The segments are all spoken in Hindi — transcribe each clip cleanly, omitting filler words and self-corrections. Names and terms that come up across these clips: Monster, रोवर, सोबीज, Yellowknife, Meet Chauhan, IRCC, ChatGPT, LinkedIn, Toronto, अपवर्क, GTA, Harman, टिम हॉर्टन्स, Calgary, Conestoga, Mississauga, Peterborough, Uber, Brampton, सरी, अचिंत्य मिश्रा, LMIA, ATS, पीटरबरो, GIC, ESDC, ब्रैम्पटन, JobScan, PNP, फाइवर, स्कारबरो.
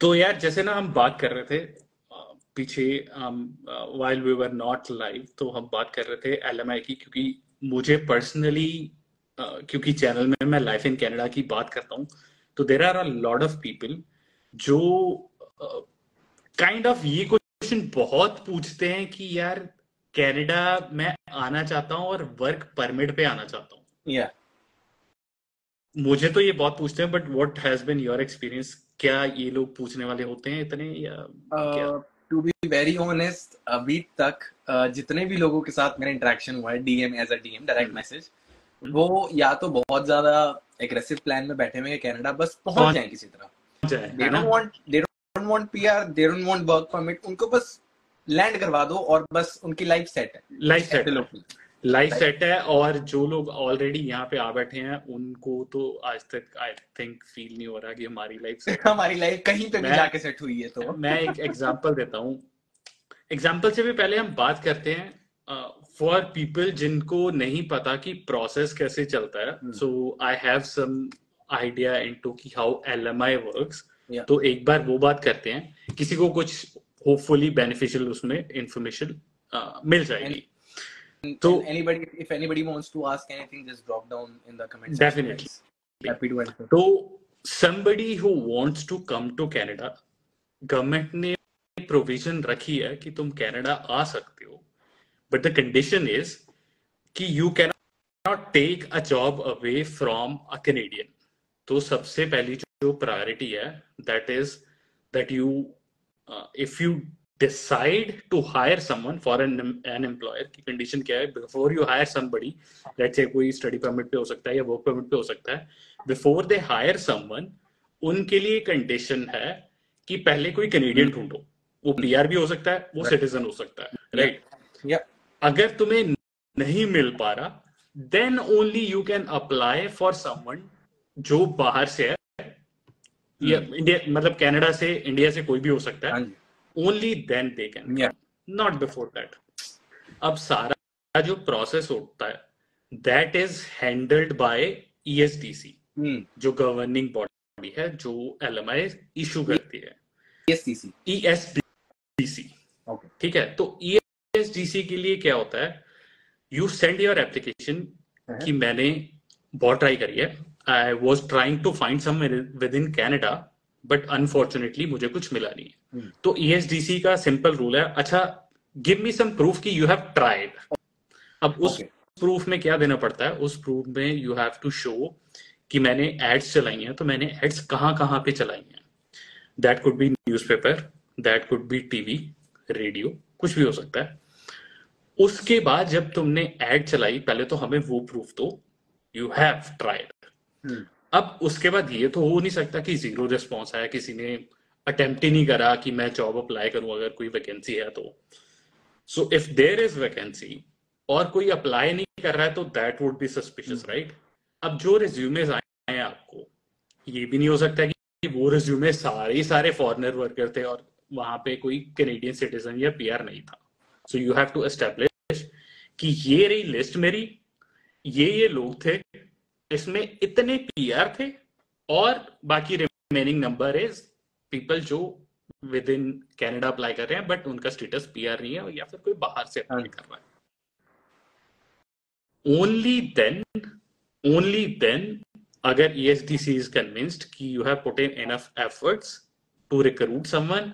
तो यार जैसे ना हम बात कर रहे थे पीछे while we were not live, तो हम बात कर रहे थे एलएमआई की, क्योंकि मुझे पर्सनली क्योंकि चैनल में मैं लाइफ इन कनाडा की बात करता हूँ, तो there are a lot of people जो काइंड ऑफ ये क्वेश्चन बहुत पूछते हैं कि यार कनाडा में आना चाहता हूँ और वर्क परमिट पे आना चाहता हूँ। yeah. मुझे तो ये बहुत पूछते हैं, but what has been your experience? क्या ये लोग पूछने वाले होते हैं इतने या क्या? टू बी वेरी ऑनेस्ट, अभी तक जितने भी लोगों के साथ मेरा इंटरेक्शन हुआ है DM as a DM direct message, वो या तो बहुत ज्यादा एग्रेसिव प्लान में बैठे हुए कनाडा बस पहुंच जाए किसी तरह, they don't want PR, they don't want work permit, उनको बस लैंड करवा दो और बस उनकी लाइफ सेट है। लाइफ सेट है और जो लोग ऑलरेडी यहाँ पे आ बैठे हैं उनको तो आज तक आई थिंक फील नहीं हो रहा कि हमारी लाइफ सेट हमारी लाइफ कहीं पे भी जाके सेट हुई है। तो मैं एक एग्जांपल देता हूँ, एग्जांपल से भी पहले हम बात करते हैं फॉर पीपल जिनको नहीं पता कि प्रोसेस कैसे चलता है। So I have some idea into कि हाउ एलएमआई वर्क्स, तो एक बार वो बात करते हैं, किसी को कुछ होपफुली बेनिफिशियल उसमें इंफॉर्मेशन मिल जाएगी। So, if anybody wants to ask anything, just drop down in the comments. Definitely. Happy to answer. So, somebody who wants to come to Canada, government ने provision रखी है कि तुम Canada आ सकते हो, but the condition is कि you cannot take a job away from a Canadian. तो सबसे पहली जो priority है, that is that you if you decide to hire someone for an employer की condition क्या है, before you hire somebody, let's say कोई study permit पे हो सकता है या work permit पे हो सकता है, before they hire someone उनके लिए condition है कि पहले कोई Canadian ढूंढो, वो PR भी हो सकता है, वो citizen हो सकता है, right? अगर तुम्हें नहीं मिल पा रहा, then only you can apply for someone जो बाहर से है या इंडिया, मतलब कनाडा से, इंडिया से कोई भी हो सकता है, only then they can, not before that. अब सारा जो प्रोसेस होता है that is handled by ESDC, जो गवर्निंग बॉडी है जो LMI इशू करती है। ESDC, okay, ठीक है। तो ESDC के लिए क्या होता है, you send your application कि मैंने बहुत ट्राई करी है, I was trying to find some within Canada, but unfortunately मुझे कुछ मिला नहीं है। तो ESDC का सिंपल रूल है, अच्छा गिव मी सम प्रूफ कि यू हैव ट्राइड। अब उस प्रूफ में क्या देना पड़ता है, उस प्रूफ में यू हैव टू शो कि मैंने एड्स चलाई हैं, तो मैंने एड्स कहाँ कहाँ पे चलाई हैं, that could be newspaper, that could be TV, radio, कुछ भी हो सकता है। उसके बाद जब तुमने एड चलाई, पहले तो हमें वो प्रूफ दो यू हैव ट्राइड। अब उसके बाद ये तो हो नहीं सकता कि जीरो रिस्पॉन्स आया, किसी ने अटेम्प्ट ही नहीं करा कि मैं जॉब अप्लाई करूं अगर कोई वैकेंसी है तो। So if there is vacancy और कोई अप्लाई नहीं कर रहा है तो that would be suspicious, right? अब जो रिज्यूमेज आए हैं, आपको ये भी नहीं हो सकता कि वो रिज्यूमे सारे फॉरेनर वर्कर थे और वहां पे कोई कैनेडियन सिटीजन या पीआर नहीं था। So you have to establish कि ये रही लिस्ट मेरी, ये लोग थे, इसमें इतने पीआर थे और बाकी रिमेनिंग नंबर इज पीपल जो विद इन कैनेडा अप्लाई कर रहे हैं बट उनका स्टेटस पीआर नहीं है या फिर कोई बाहर से अप्लाई कर रहा है। ओनली देन अगर ESDC इज कन्विंस्ड कि you have put in enough efforts to recruit someone,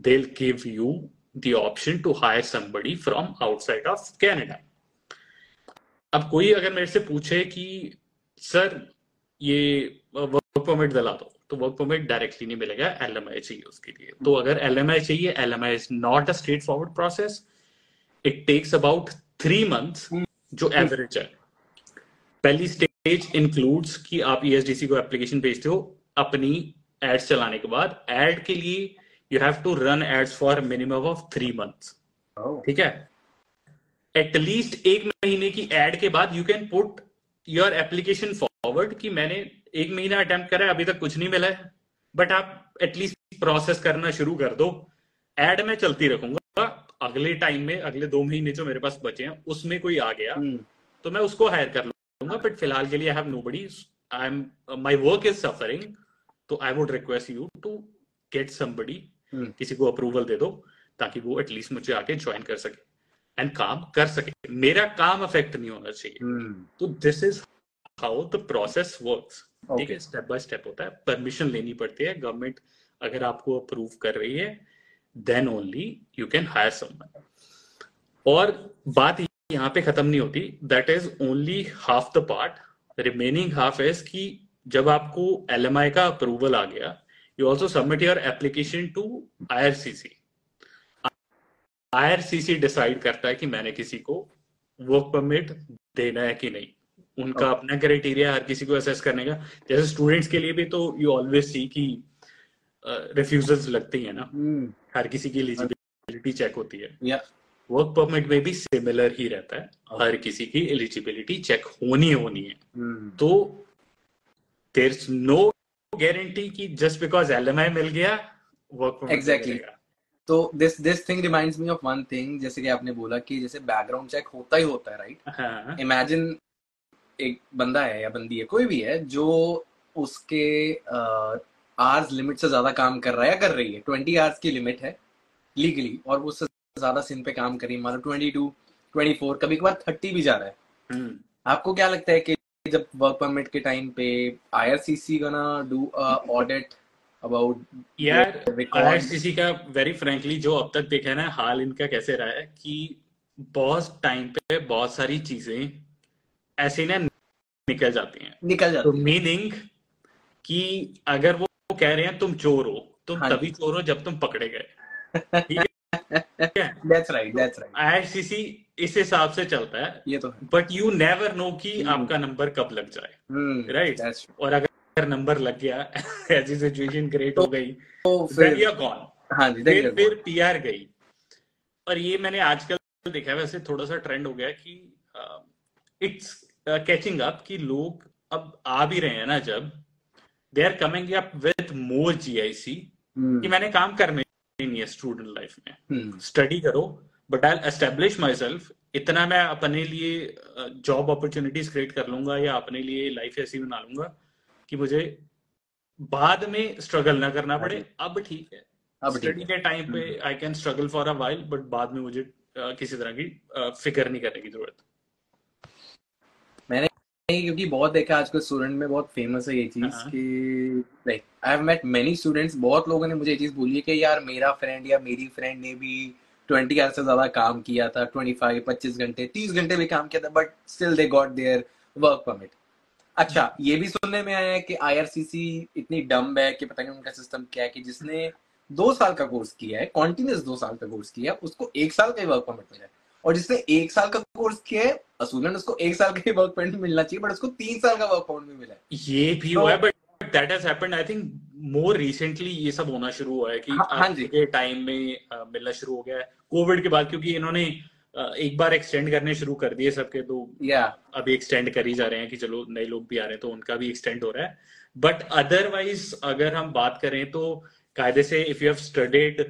they will give you the option to hire somebody from outside of Canada. अब कोई अगर मेरे से पूछे कि सर ये वर्क परमिट दिला दो, तो वर्क परमिट डायरेक्टली नहीं मिलेगा, LMIA चाहिए उसके लिए। तो अगर LMIA चाहिए, LMIA is not a straight forward process, it takes about 3 months जो एवरेज है। पहली स्टेज इंक्लूड्स कि आप ESDC को एप्लीकेशन भेजते हो, अपनी एड्स चलाने के बाद एड के लिए you have to run ads for minimum of 3 months, ठीक है? एटलीस्ट 1 महीने की एड के बाद you can put your application forward कि मैंने 1 महीना अटेम्प्ट करा है, अभी तक कुछ नहीं मिला है, बट आप एटलीस्ट प्रोसेस करना शुरू कर दो। एड में चलती रखूंगा, अगले टाइम में अगले 2 महीने जो मेरे पास बचे हैं उसमें कोई आ गया तो मैं उसको हायर कर लूंगा, बट फिलहाल के लिए I have nobody, I am, my work is suffering, तो I would request you to get somebody, किसी को अप्रूवल दे दो ताकि वो एटलीस्ट मुझे आके ज्वाइन कर सके एंड काम कर सके. मेरा काम अफेक्ट नहीं होना चाहिए. तो this is how the process works. ठीक है, स्टेप बाय स्टेप होता है. परमिशन लेनी पड़ती है. गवर्नमेंट अगर आपको अप्रूव कर रही है then only you can hire someone. और बात यहाँ पे खत्म नहीं होती. That is only half the part. Remaining half is कि जब आपको LMI का अप्रूवल आ गया you also submit your application to IRCC. IRCC decide करता है कि मैंने किसी को वर्क परमिट देना है कि नहीं. उनका अपना क्राइटेरिया हर किसी को असेस करने का. जैसे स्टूडेंट्स के लिए भी तो यू ऑलवेज सी कि रिफ्यूजल्स लगती है ना. हर किसी की एलिजिबिलिटी चेक होती है. वर्क परमिट में भी सिमिलर ही रहता है. हर किसी की एलिजिबिलिटी चेक होनी है. तो देयर इज नो गारंटी कि जस्ट बिकॉज LMI मिल गया वर्क परमिट. एग्जैक्टली. तो this thing reminds me of one thing. जैसे कि आपने बोला कि जैसे बैकग्राउंड चेक होता ही होता है, राइट. इमेजिन एक बंदा है या बंदी है, कोई भी है, जो उसके आवर्स लिमिट से ज्यादा काम कर रहा है या कर रही है. 20 आवर्स की लिमिट है लीगली और वो उससे ज्यादा सिम पे काम कर रही है. मतलब 22, 24, कभी कभार 30 भी जा रहा है. आपको क्या लगता है कि जब वर्क परमिट के टाइम पे IRCC gonna do audit about IRCC का? वेरी फ्रेंकली जो अब तक देखा है ना, हाल इनका कैसे रहा है कि बहुत टाइम पे बहुत सारी चीजें ऐसे ना निकल जाती हैं. तो मीनिंग कि अगर वो कह रहे हैं तुम चोर हो, तुम तभी चोर हो जब तुम पकड़े गए. That's right, that's right. IRCC इस हिसाब से चलता है. ये तो है. बट यू नेवर नो कि आपका नंबर कब लग जाए, राइट. और अगर नंबर लग गया, ऐसी सिचुएशन क्रिएट हो गई, फिर यू आर गॉन. फिर PR गई. और ये मैंने आजकल देखा है, वैसे थोड़ा सा ट्रेंड हो गया कि इट्स कैचिंग अप कि लोग अब आ भी रहे हैं ना, जब they are coming up with more GIC कि मैंने काम करने नहीं है स्टूडेंट लाइफ में. स्टडी करो but I establish myself. इतना मैं अपने लिए जॉब अपॉर्चुनिटीज क्रिएट कर लूंगा या अपने लिए लाइफ ऐसी बना लूंगा कि मुझे बाद में स्ट्रगल ना करना पड़े. अब ठीक है, अब स्टडी के टाइम पे I can struggle for a while but बाद में मुझे किसी तरह की फिक्र नहीं करने की जरूरत. मैंने क्योंकि बहुत देखा आजकल स्टूडेंट में बहुत फेमस है ये चीज कि like I have met many students. बहुत लोगों ने मुझे ये चीज बोली है कि यार मेरा फ्रेंड या मेरी फ्रेंड ने भी 20 आवर्स से ज्यादा काम किया था, 25, 25 घंटे, 30 घंटे भी काम किया था but still they got their work permit. अच्छा, ये भी सुनने में आया है कि IRCC इतनी डम्ब है कि पता नहीं उनका सिस्टम क्या है कि जिसने 2 साल का कोर्स किया है, कॉन्टिन्यूस 2 साल का कोर्स किया, उसको 1 साल का वर्क परमिट मिला है. और जिसने 1 साल का कोर्स किया है असूलन उसको 1 साल का वर्क परमिट मिलना चाहिए बट उसको 3 साल का वर्क परमिट भी मिला है. ये भी हुआ है but that has happened I think more recently. ये सब होना शुरू हुआ है कि के टाइम में मिलना शुरू हो गया है कोविड के बाद, क्योंकि इन्होंने एक बार एक्सटेंड करने शुरू कर दिए सबके. तो अभी एक्सटेंड कर ही जा रहे हैं कि चलो नए लोग भी आ रहे हैं तो उनका भी एक्सटेंड हो रहा है. बट अदरवाइज अगर हम बात करें तो कायदे से if you have studied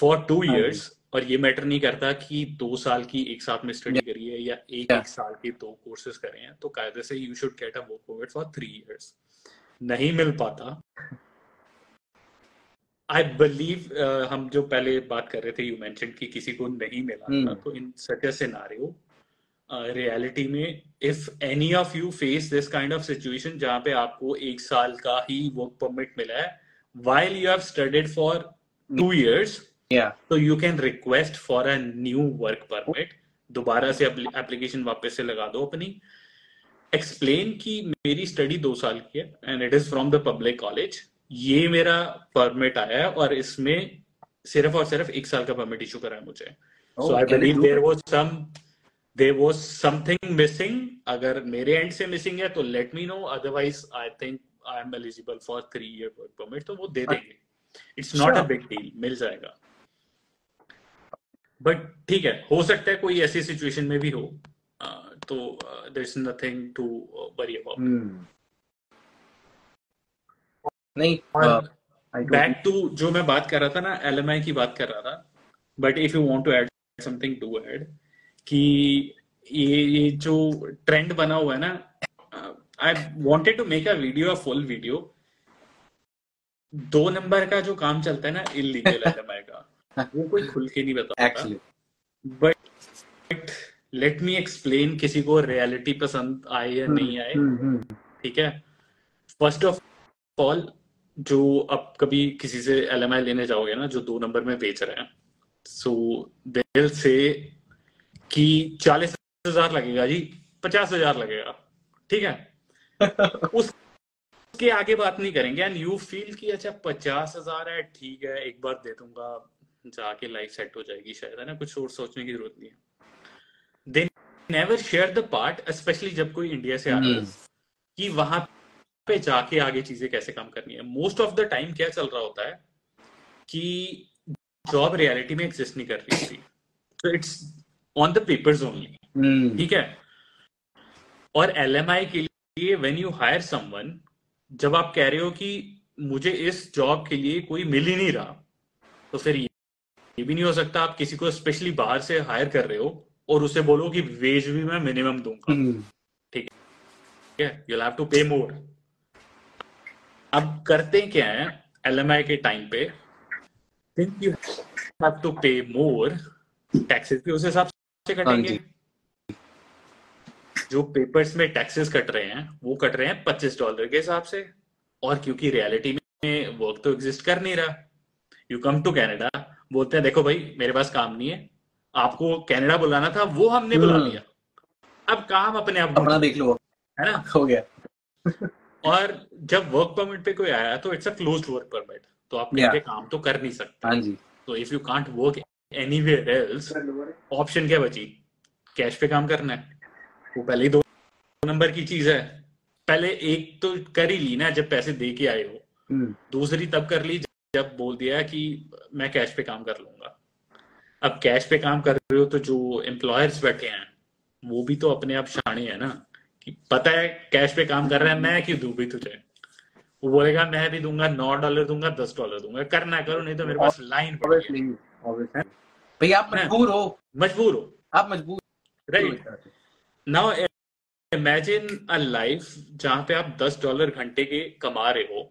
for 2 years और ये मैटर नहीं करता कि 2 साल की एक साथ में स्टडी करी है या एक साल के 2 कोर्सेज करे हैं, तो कायदे से you should get a work permit for 3 years. नहीं मिल पाता. आई बिलीव हम जो पहले बात कर रहे थे यू मेंशन कि किसी को नहीं मिला, तो in such a scenario reality में if any of you face this kind of situation जहां पे आपको 1 साल का ही वर्क परमिट मिला है while you have studied for 2 years, तो you can request for a new work permit. दोबारा से एप्लीकेशन वापस से लगा दो अपनी. एक्सप्लेन कि मेरी स्टडी 2 साल की है and it is from the public college. ये मेरा परमिट आया है और इसमें सिर्फ और सिर्फ 1 साल का परमिट इशू करा है मुझे. So I believe there was something missing. अगर मेरे एंड से मिसिंग है तो let me know, otherwise I think I am eligible for 3 year work permit. तो वो दे देंगे. It's not a big deal, मिल जाएगा. बट ठीक है, हो सकता है कोई ऐसी सिचुएशन में भी हो, तो there is nothing to worry about. नहीं, बैक टू जो मैं बात कर रहा था ना, LMI की बात कर रहा था. But if you want to add something to add कि ये जो ट्रेंड बना हुआ है ना, I wanted to make a video, a full video दो नंबर का जो काम चलता है ना इलीगल एलएमआई का, वो कोई खुल के नहीं बताता, बट लेट मी एक्सप्लेन, किसी को रियलिटी पसंद आए या नहीं आए, ठीक है। फर्स्ट ऑफ ऑल, जो आप कभी किसी से एलएमआई लेने जाओगे ना, जो दो नंबर में बेच रहे हैं, सो दे विल से कि 40,000 लगेगा जी, 50,000 लगेगा, ठीक है। उसके आगे बात नहीं करेंगे, एंड यू फील कि अच्छा 50,000 है, ठीक है, एक बार दे दूंगा, जाके लाइफ सेट हो जाएगी शायद, है ना, कुछ और सोचने की जरूरत नहीं है। They never share the part, specially जब कोई इंडिया से आ रहा है, कि वहां पे जाके आगे चीजें कैसे काम करनी है। मोस्ट ऑफ द टाइम क्या चल रहा होता है कि जॉब रियलिटी में एग्जिस्ट नहीं कर रही थी, तो it's on the papers only, ठीक है। और एलएमआई के लिए व्हेन यू हायर समवन, जब आप कह रहे हो कि मुझे इस जॉब के लिए कोई मिल ही नहीं रहा, तो फिर ये भी नहीं हो सकता आप किसी को स्पेशली बाहर से हायर कर रहे हो और उसे बोलो कि वेज भी मैं मिनिमम दूंगा, ठीक है, you'll have to pay more। अब करते क्या है एलएमआई के टाइम पे, सिंस यू हैव टू पे मोर, टैक्सेस भी उस हिसाब से कटेंगे। जो पेपर्स में टैक्सेस कट रहे हैं वो कट रहे हैं $25 के हिसाब से, और क्योंकि रियलिटी में वर्क तो एग्जिस्ट कर नहीं रहा। यू कम टू कनाडा, बोलते हैं देखो भाई मेरे पास काम नहीं है, आपको कनाडा बुलाना था वो हमने बुला लिया, अब काम अपने आप अपना देख लो, है ना, हो गया। और जब वर्क परमिट पे कोई आया तो it's a closed work permit, तो आप पे काम तो कर नहीं सकते, तो if you can't work anywhere else, option क्या बची, कैश पे काम करना है। वो पहले ही दो नंबर की चीज है, पहले एक तो कर ही ली ना जब पैसे दे के आए हो, दूसरी तब कर ली जब बोल दिया कि मैं कैश पे काम कर लूंगा। अब कैश पे काम कर रहे हो तो जो एम्प्लॉयर्स बैठे हैं वो भी तो अपने आप शाणे है ना, कि पता है कैश पे काम कर रहा है, मैं क्यों दूं भी तुझे, वो बोलेगा मैं भी दूंगा, $9 दूंगा, $10 दूंगा, करना करो, नहीं तो मेरे पास लाइन पड़ी है। भाई आप मजबूर हो, आप मजबूर, right. Now imagine a life जहां पे आप $10 घंटे के कमा रहे हो,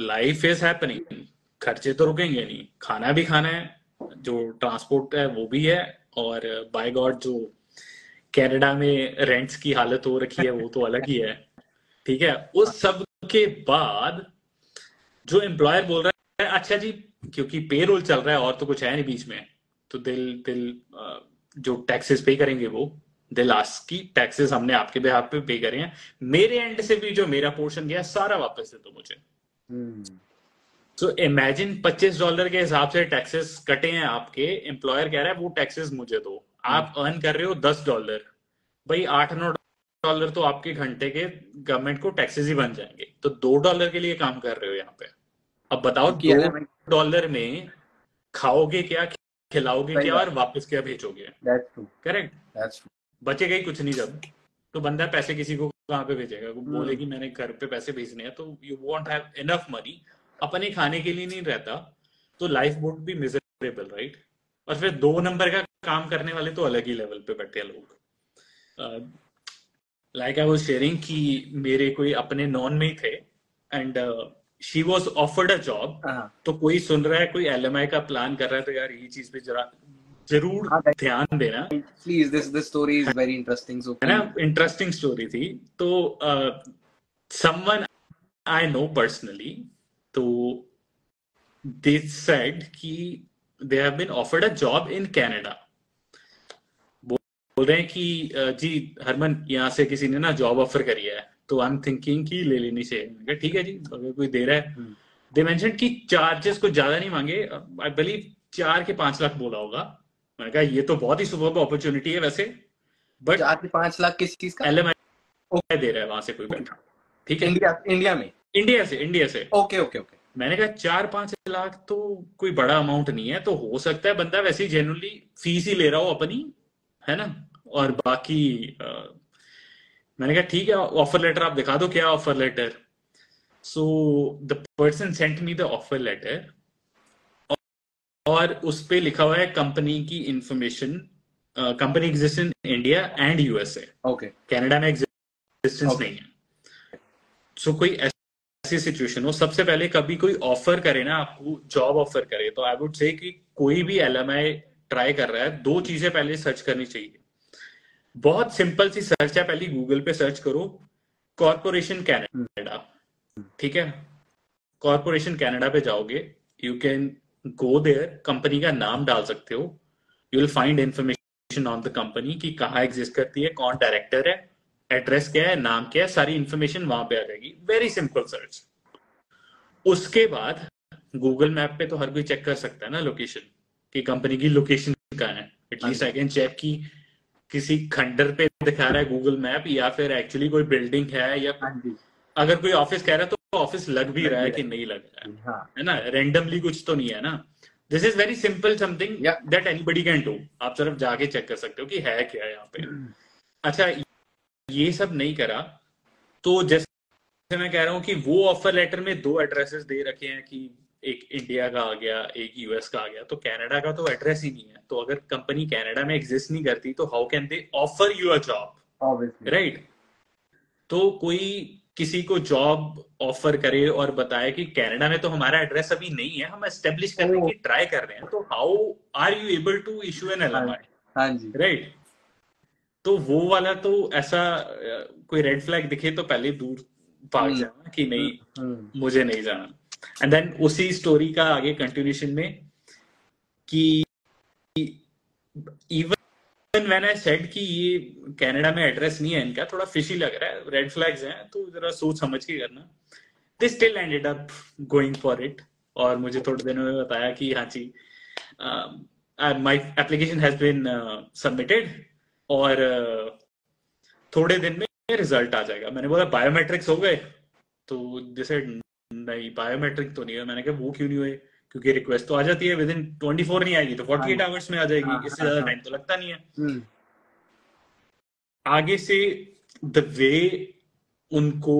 लाइफ इज हैपनिंग, खर्चे तो रुकेंगे नहीं, खाना भी खाना है, जो ट्रांसपोर्ट है वो भी है, और बाय गॉड जो कनाडा में रेंट्स की हालत हो रखी है वो तो अलग ही है, ठीक है। उस सब के बाद जो एम्प्लॉयर बोल रहा है अच्छा जी क्योंकि पेरोल चल रहा है और तो कुछ है नहीं बीच में, तो दिल जो टैक्सेस पे करेंगे वो दिल आस्क की टैक्सेस हमने आपके बिहाफ पे पे करे हैं, मेरे एंड से भी जो मेरा पोर्शन गया सारा वापस दे दो मुझे। सो इमेजिन $25 के हिसाब से टैक्सेस कटे हैं आपके, एम्प्लॉयर कह रहा है वो टैक्सेस मुझे दो, आप अर्न कर रहे हो $10, भाई $8-9 तो आपके घंटे के गवर्नमेंट को टैक्सेस ही बन जाएंगे, तो $2 के लिए काम कर रहे हो यहाँ पे। अब बताओ $2 में खाओगे क्या, खिलाओगे क्या, और वापस क्या भेजोगे, करेक्ट, बचेगा ही कुछ नहीं। जब तो बंदा पैसे किसी को कहाँ पे भेजेगा, बोले कि मैंने घर पे पैसे भेजने हैं, तो you won't have enough money, अपने खाने के लिए नहीं रहता, तो life would be miserable, right. और फिर दो नंबर का काम करने वाले तो अलग ही लेवल पे बैठे हैं लोग। लाइक आई वाज शेयरिंग कि मेरे कोई अपने नॉन में ही थे, and she was offered a job, तो कोई सुन रहा है कोई एलएमआई का प्लान कर रहा है, तो यार ये चीज पे जरा जरूर ध्यान देना please, this story is very interesting, so है ना, इंटरेस्टिंग स्टोरी थी। तो समवन आई नो पर्सनली, तो दे सेड कि they have been offered a job in Canada, बोल रहे हैं कि जी हरमन यहाँ से किसी ने ना जॉब ऑफर करी है, तो आई एम थिंकिंग कि ले लेनी चाहिए, ठीक है जी अगर कोई दे रहा है। दे मेंशन कि चार्जेस को ज्यादा नहीं मांगे, आई बिलीव 4 से 5 लाख बोला होगा। मैंने कहा ये तो बहुत ही सुपर अपॉर्चुनिटी है वैसे, बट 4 से 5 लाख किस चीज का, एलएमआई दे रहा है वहां से कोई बैठा, ठीक है, इंडिया से, ओके। मैंने कहा 4-5 लाख तो कोई बड़ा अमाउंट नहीं है, तो हो सकता है बंदा वैसे जनरली फीस ही ले रहा हो अपनी, है ना, और बाकी मैंने कहा ठीक है ऑफर लेटर आप दिखा दो, क्या offer letter. So the person sent me the offer letter, और उस पे लिखा हुआ है कंपनी की information, company exist in India and USA, okay, Canada में एग्जिस्टेंस नहीं है। सो कोई ऐसी सिचुएशन हो, सबसे पहले कभी कोई ऑफर करे ना, आपको जॉब ऑफर करे, तो आई वुड से कि कोई भी एलएमआई ट्राई कर रहा है, दो चीजें पहले सर्च करनी चाहिए। बहुत सिंपल सी सर्च है, पहले गूगल पे सर्च करो कॉर्पोरेशन कैनेडा, ठीक है। कॉर्पोरेशन कैनेडा पे जाओगे, you can go there, company का नाम डाल सकते हो, you will find information on the company कि कहाँ एग्जिस्ट करती है, कौन डायरेक्टर है, एड्रेस क्या है, नाम क्या है, सारी इंफॉर्मेशन वहां पे आ जाएगी। Very simple search. उसके बाद गूगल मैप पे तो हर कोई चेक कर सकता है ना लोकेशन, कि कंपनी की लोकेशन कहाँ है। एटलीस्ट आई कैन चेक कि किसी खंडर पे दिखा रहा है गूगल मैप, या फिर एक्चुअली कोई बिल्डिंग है, या अगर कोई ऑफिस कह रहा है तो ऑफिस लग भी रहा है कि नहीं लग रहा है, है ना, रेंडमली कुछ तो नहीं है ना। This is very simple, something that anybody can do. आप सिर्फ जाके चेक कर सकते हो कि है क्या है यहाँ पे। अच्छा, ये सब नहीं करा तो जैसे मैं कह रहा हूँ कि वो ऑफर लेटर में दो एड्रेसेस दे रखे हैं, कि एक इंडिया का आ गया, एक यूएस का आ गया, तो कनाडा का तो एड्रेस ही नहीं है। तो अगर कंपनी कनाडा में एग्जिस्ट नहीं करती तो how can they offer you a job, right. तो कोई किसी को जॉब ऑफर करे और बताए कि कनाडा में तो हमारा एड्रेस अभी नहीं है, हम एस्टेब्लिश करने की ट्राई कर रहे हैं, तो how are you able to issue an LMI, right. तो वो वाला तो ऐसा कोई रेड फ्लैग दिखे तो पहले दूर भाग जाना कि नहीं, मुझे नहीं जाना। एंड देन उसी स्टोरी का आगे कंटिन्यूशन में कि इवन व्हेन आई सेड कि ये कनाडा में एड्रेस नहीं है इनका, थोड़ा फिशी लग रहा है, रेड फ्लैग्स हैं, तो जरा सोच समझ के करना। They still ended up going for it, और मुझे थोड़े दिनों में बताया कि हाँ जी, my application has been submitted और थोड़े दिन में रिजल्ट आ जाएगा। मैंने बोला बायोमेट्रिक्स हो गए, तो जैसे नहीं बायोमेट्रिक तो नहीं है। मैंने कहा वो क्यों नहीं हुए, क्योंकि रिक्वेस्ट तो आ जाती है, विद इन 24 नहीं आएगी तो 48 आवर्स में आ जाएगी, इससे ज्यादा टाइम तो लगता नहीं है। आगे से द वे उनको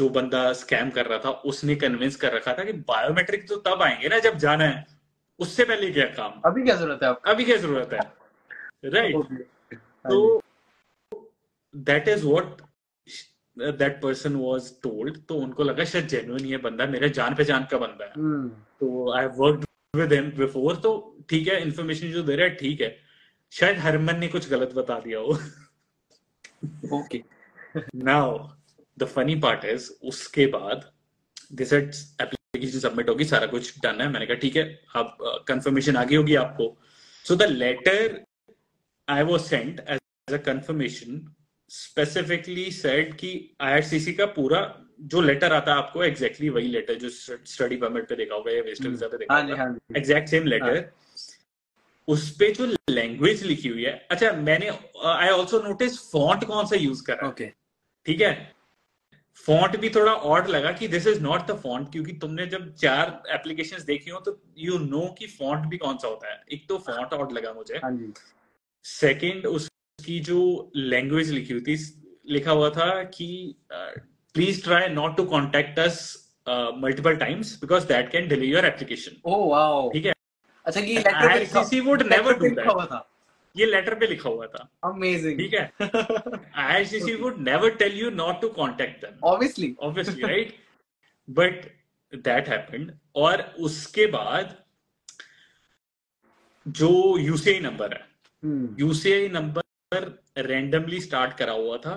जो बंदा स्कैम कर रहा था उसने कन्विंस कर रखा था कि बायोमेट्रिक तो तब आएंगे ना जब जाना है, उससे पहले क्या काम, अभी क्या जरूरत है आपको, अभी क्या जरूरत है, right. So that is what that person was told. तो उनको लगा शायद जेन्युइन ये बंदा मेरे जान पहचान का बंदा है, तो I worked with him before, तो ठीक है, इन्फॉर्मेशन जो दे रहा है ठीक है, शायद हरमन ने कुछ गलत बता दिया हो। Okay. Now the funny part is, उसके बाद they said application सबमिट होगी, सारा कुछ डन है। मैंने कहा ठीक है, आप कंफर्मेशन आ गई होगी आपको। So the letter I was sent as a confirmation specifically said कि IRCC का पूरा जो लेटर आता है आपको एग्जैक्टली वही लेटर जो स्टडी परमिट पे देखा होगा या वेस्टर्न वीजा पे देखा होगा, एग्जैक्ट सेम लेटर, उसपे जो लैंग्वेज लिखी हुई है। अच्छा, मैंने आई ऑल्सो नोटिस फॉन्ट कौन सा यूज करा, okay. ठीक है, फॉन्ट भी थोड़ा ऑड लगा कि this is not the font, क्योंकि तुमने जब चार एप्लीकेशंस देखी हो तो यू नो कि फॉन्ट भी कौन सा होता है। एक तो फॉन्ट ऑड लगा मुझे, सेकेंड उसकी जो लैंग्वेज लिखी हुई थी, लिखा हुआ था कि please try not to contact us multiple times because that can delay your application. Oh wow, ठीक है। अच्छा, कि IRCC would never do that, ये लेटर पे लिखा हुआ था। अमेजिंग, ठीक है। IRCC would never tell you not to contact them, obviously obviously, right, but that happened. और उसके बाद जो यूसीआई नंबर है, यूसीआई नंबर रैंडमली स्टार्ट करा हुआ था,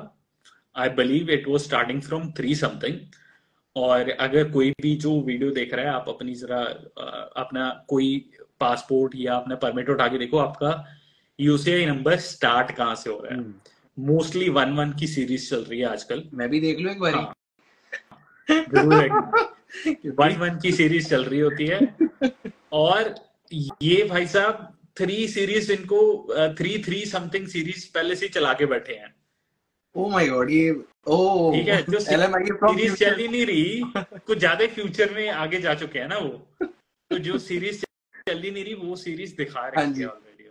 I believe it was starting from 3 something। और अगर कोई भी जो वीडियो देख रहा है, आप अपनी जरा अपना कोई पासपोर्ट या अपना परमिट उठा के देखो आपका यूसीआई नंबर स्टार्ट कहाँ से हो रहा है। मोस्टली 1-1 की सीरीज चल रही है आजकल, मैं भी देख लूं एक बार, हाँ। जरूर 1-1 की सीरीज चल रही होती है, और ये भाई साहब 3 सीरीज इनको 3-3 something सीरीज पहले से चला के बैठे हैं। ओह माय गॉड, ये ठीक है, जो सीरीज चल ही नहीं रही, कुछ ज्यादा फ्यूचर में आगे जा चुके हैं ना वो, तो जो सीरीज चल ही नहीं रही वो सीरीज दिखा रहे हैं ऑलरेडी,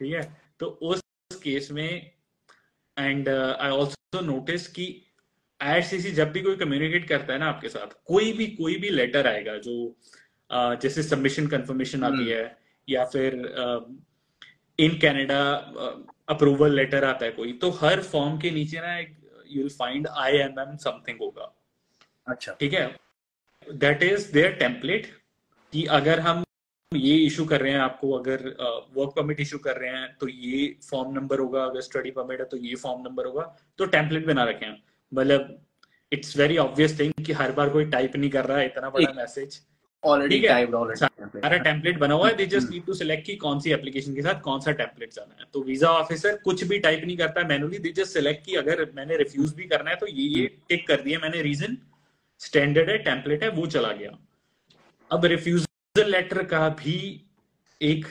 ठीक है। तो उस केस में एंड आई ऑल्सो नोटिस कि आईआरसीसी जब भी कोई कम्युनिकेट करता है ना आपके साथ, कोई भी लेटर आएगा जो जैसे सबमिशन कंफर्मेशन आती है, या फिर इन कनाडा अप्रूवल लेटर आता है कोई, तो हर फॉर्म के नीचे ना एक you will find I M M something होगा, अच्छा ठीक है, दैट इज देयर टेम्पलेट कि अगर हम ये इशू कर रहे हैं आपको, अगर वर्क परमिट इशू कर रहे हैं तो ये फॉर्म नंबर होगा, अगर स्टडी परमिट है तो ये फॉर्म नंबर होगा, तो टेम्पलेट बना रखे हैं। मतलब इट्स वेरी ऑब्वियस थिंग कि हर बार कोई टाइप नहीं कर रहा है इतना बड़ा मैसेज, ऑलरेडी टाइप्ड, ऑलरेडी सारा टेम्पलेट बना हुआ है। They just need to select कि कौन सी एप्लीकेशन के साथ कौन सा टेम्पलेट जाना है। तो वीजा ऑफिसर कुछ भी टाइप नहीं करता मैनुअली, दे जस्ट सिलेक्ट कि अगर मैंने रिफ्यूज भी करना है तो ये टिक कर दिया मैंने, रीजन स्टैंडर्ड है, टेम्पलेट है, वो चला गया। अब रिफ्यूजल लेटर का भी एक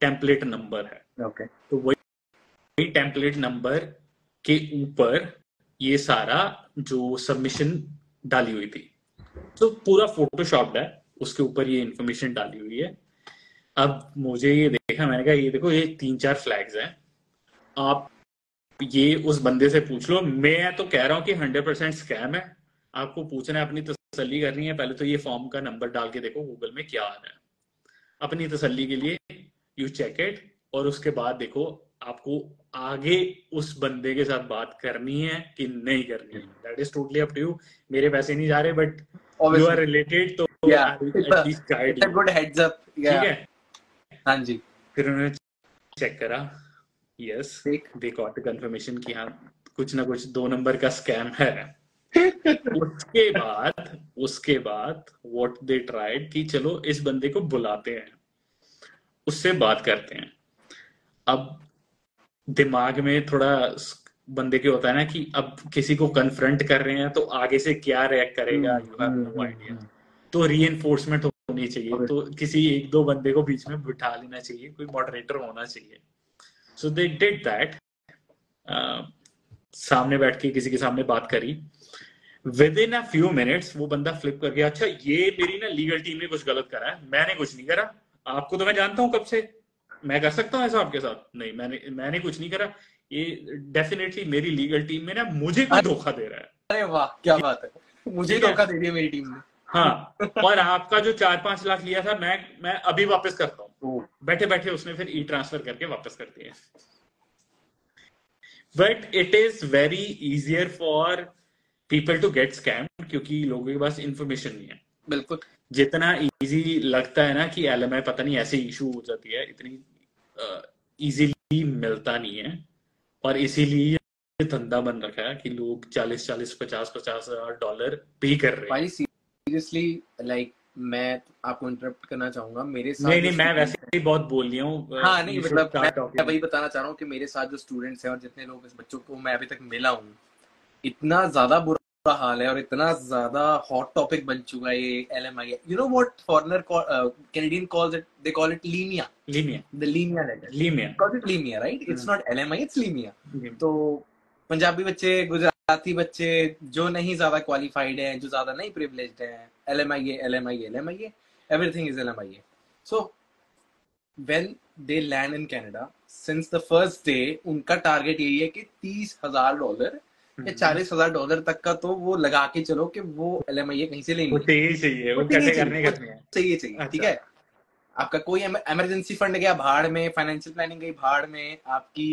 टेम्पलेट नंबर है, okay. तो वही टेम्पलेट नंबर के ऊपर ये सारा जो सबमिशन डाली हुई थी, तो पूरा फोटोशॉप्ड है, उसके ऊपर ये इंफॉर्मेशन डाली हुई है। अब मुझे ये देखा, मैंने कहा ये देखो, ये 3-4 फ्लैग्स हैं, आप ये उस बंदे से पूछ लो। मैं तो कह रहा हूँ कि 100% स्कैम है। आपको पूछना है, अपनी तसल्ली करनी है, पहले तो ये फॉर्म का नंबर डाल के देखो गूगल में क्या आ रहा है अपनी तसल्ली के लिए, यू चेक इट, और उसके बाद देखो आपको आगे उस बंदे के साथ बात करनी है कि नहीं करनी है। That is totally up to you. मेरे पैसे नहीं जा रहे, बट यू आर रिलेटेड, तो गुड हेड्स अप, ठीक है। हाँ जी, फिर उन्होंने चेक करा, yes they got the confirmation कि हाँ कुछ ना कुछ 2 नंबर का स्कैम है। उसके बाद व्हाट दे ट्राइड कि चलो इस बंदे को बुलाते हैं, उससे बात करते हैं। अब दिमाग में थोड़ा बंदे के होता है ना कि अब किसी को कन्फ्रंट कर रहे हैं तो आगे से क्या रिएक्ट करेगा, यू हैव नो आइडिया। तो रीइंफोर्समेंट होनी चाहिए, तो किसी 1-2 बंदे को बीच में बिठा लेना चाहिए, कोई मॉडरेटर होना चाहिए। सो दे डिड दैट, सामने बैठ के किसी के सामने बात करी। Within a few minutes वो बंदा फ्लिप कर गया, अच्छा ये मेरी ना लीगल टीम ने कुछ गलत करा है, मैंने कुछ नहीं करा, आपको तो मैं जानता हूँ कब से, मैं कर सकता हूँ ऐसा आपके साथ, नहीं मैंने कुछ नहीं करा, ये डेफिनेटली मेरी लीगल टीम में ना मुझे कोई धोखा दे रहा है। अरे वाह क्या बात है, मुझे धोखा दे रही है मेरी टीम ने, हाँ। और आपका जो 4-5 लाख लिया था मैं अभी वापस करता हूँ, बैठे बैठे उसने फिर ई ट्रांसफर करके वापस कर दिया। But it is very easier for people to get scammed, क्योंकि लोगों के पास इन्फॉर्मेशन नहीं है। बिल्कुल, जितना इजी लगता है ना कि LMIA पता नहीं ऐसे इशू हो जाती है, इतनी इजीली मिलता नहीं है, और इसीलिए ये धंधा बन रखा है कि लोग 40-40, 50-50 हजार डॉलर पे कर रहे हैं। भाई सीरियसली, लाइक मैं आपको इंटरप्ट करना चाहूंगा, मेरे साथ नहीं मैं वैसे ही बहुत बोल रहा हूँ। हाँ नहीं, मतलब मैं वही बताना चाह रहा हूँ कि मेरे साथ जो स्टूडेंट्स हैं और जितने लोग, इस बच्चों को मैं अभी तक मिला हूँ, इतना ज्यादा बुरा हाल है और इतना ज्यादा हॉट टॉपिक बन चुका है ये LMIA। You know what foreigner Canadian calls it, they call it लीमिया, right? It's not LMIA, it's लीमिया। तो पंजाबी बच्चे, गुजराती बच्चे जो नहीं ज्यादा क्वालिफाइड हैं, जो ज्यादा नहीं प्रिविलेज्ड हैं, LMIA, everything is LMIA। So when they land in Canada, since the first day उनका टारगेट यही है कि $30,000 या $40,000 तक का, तो वो लगा के चलो कि वो LMIA कहीं से लेंगे, चाहिए, ठीक है। आपका कोई इमरजेंसी फंड गया भाड़ में, फाइनेंशियल प्लानिंग गई भाड़ में, आपकी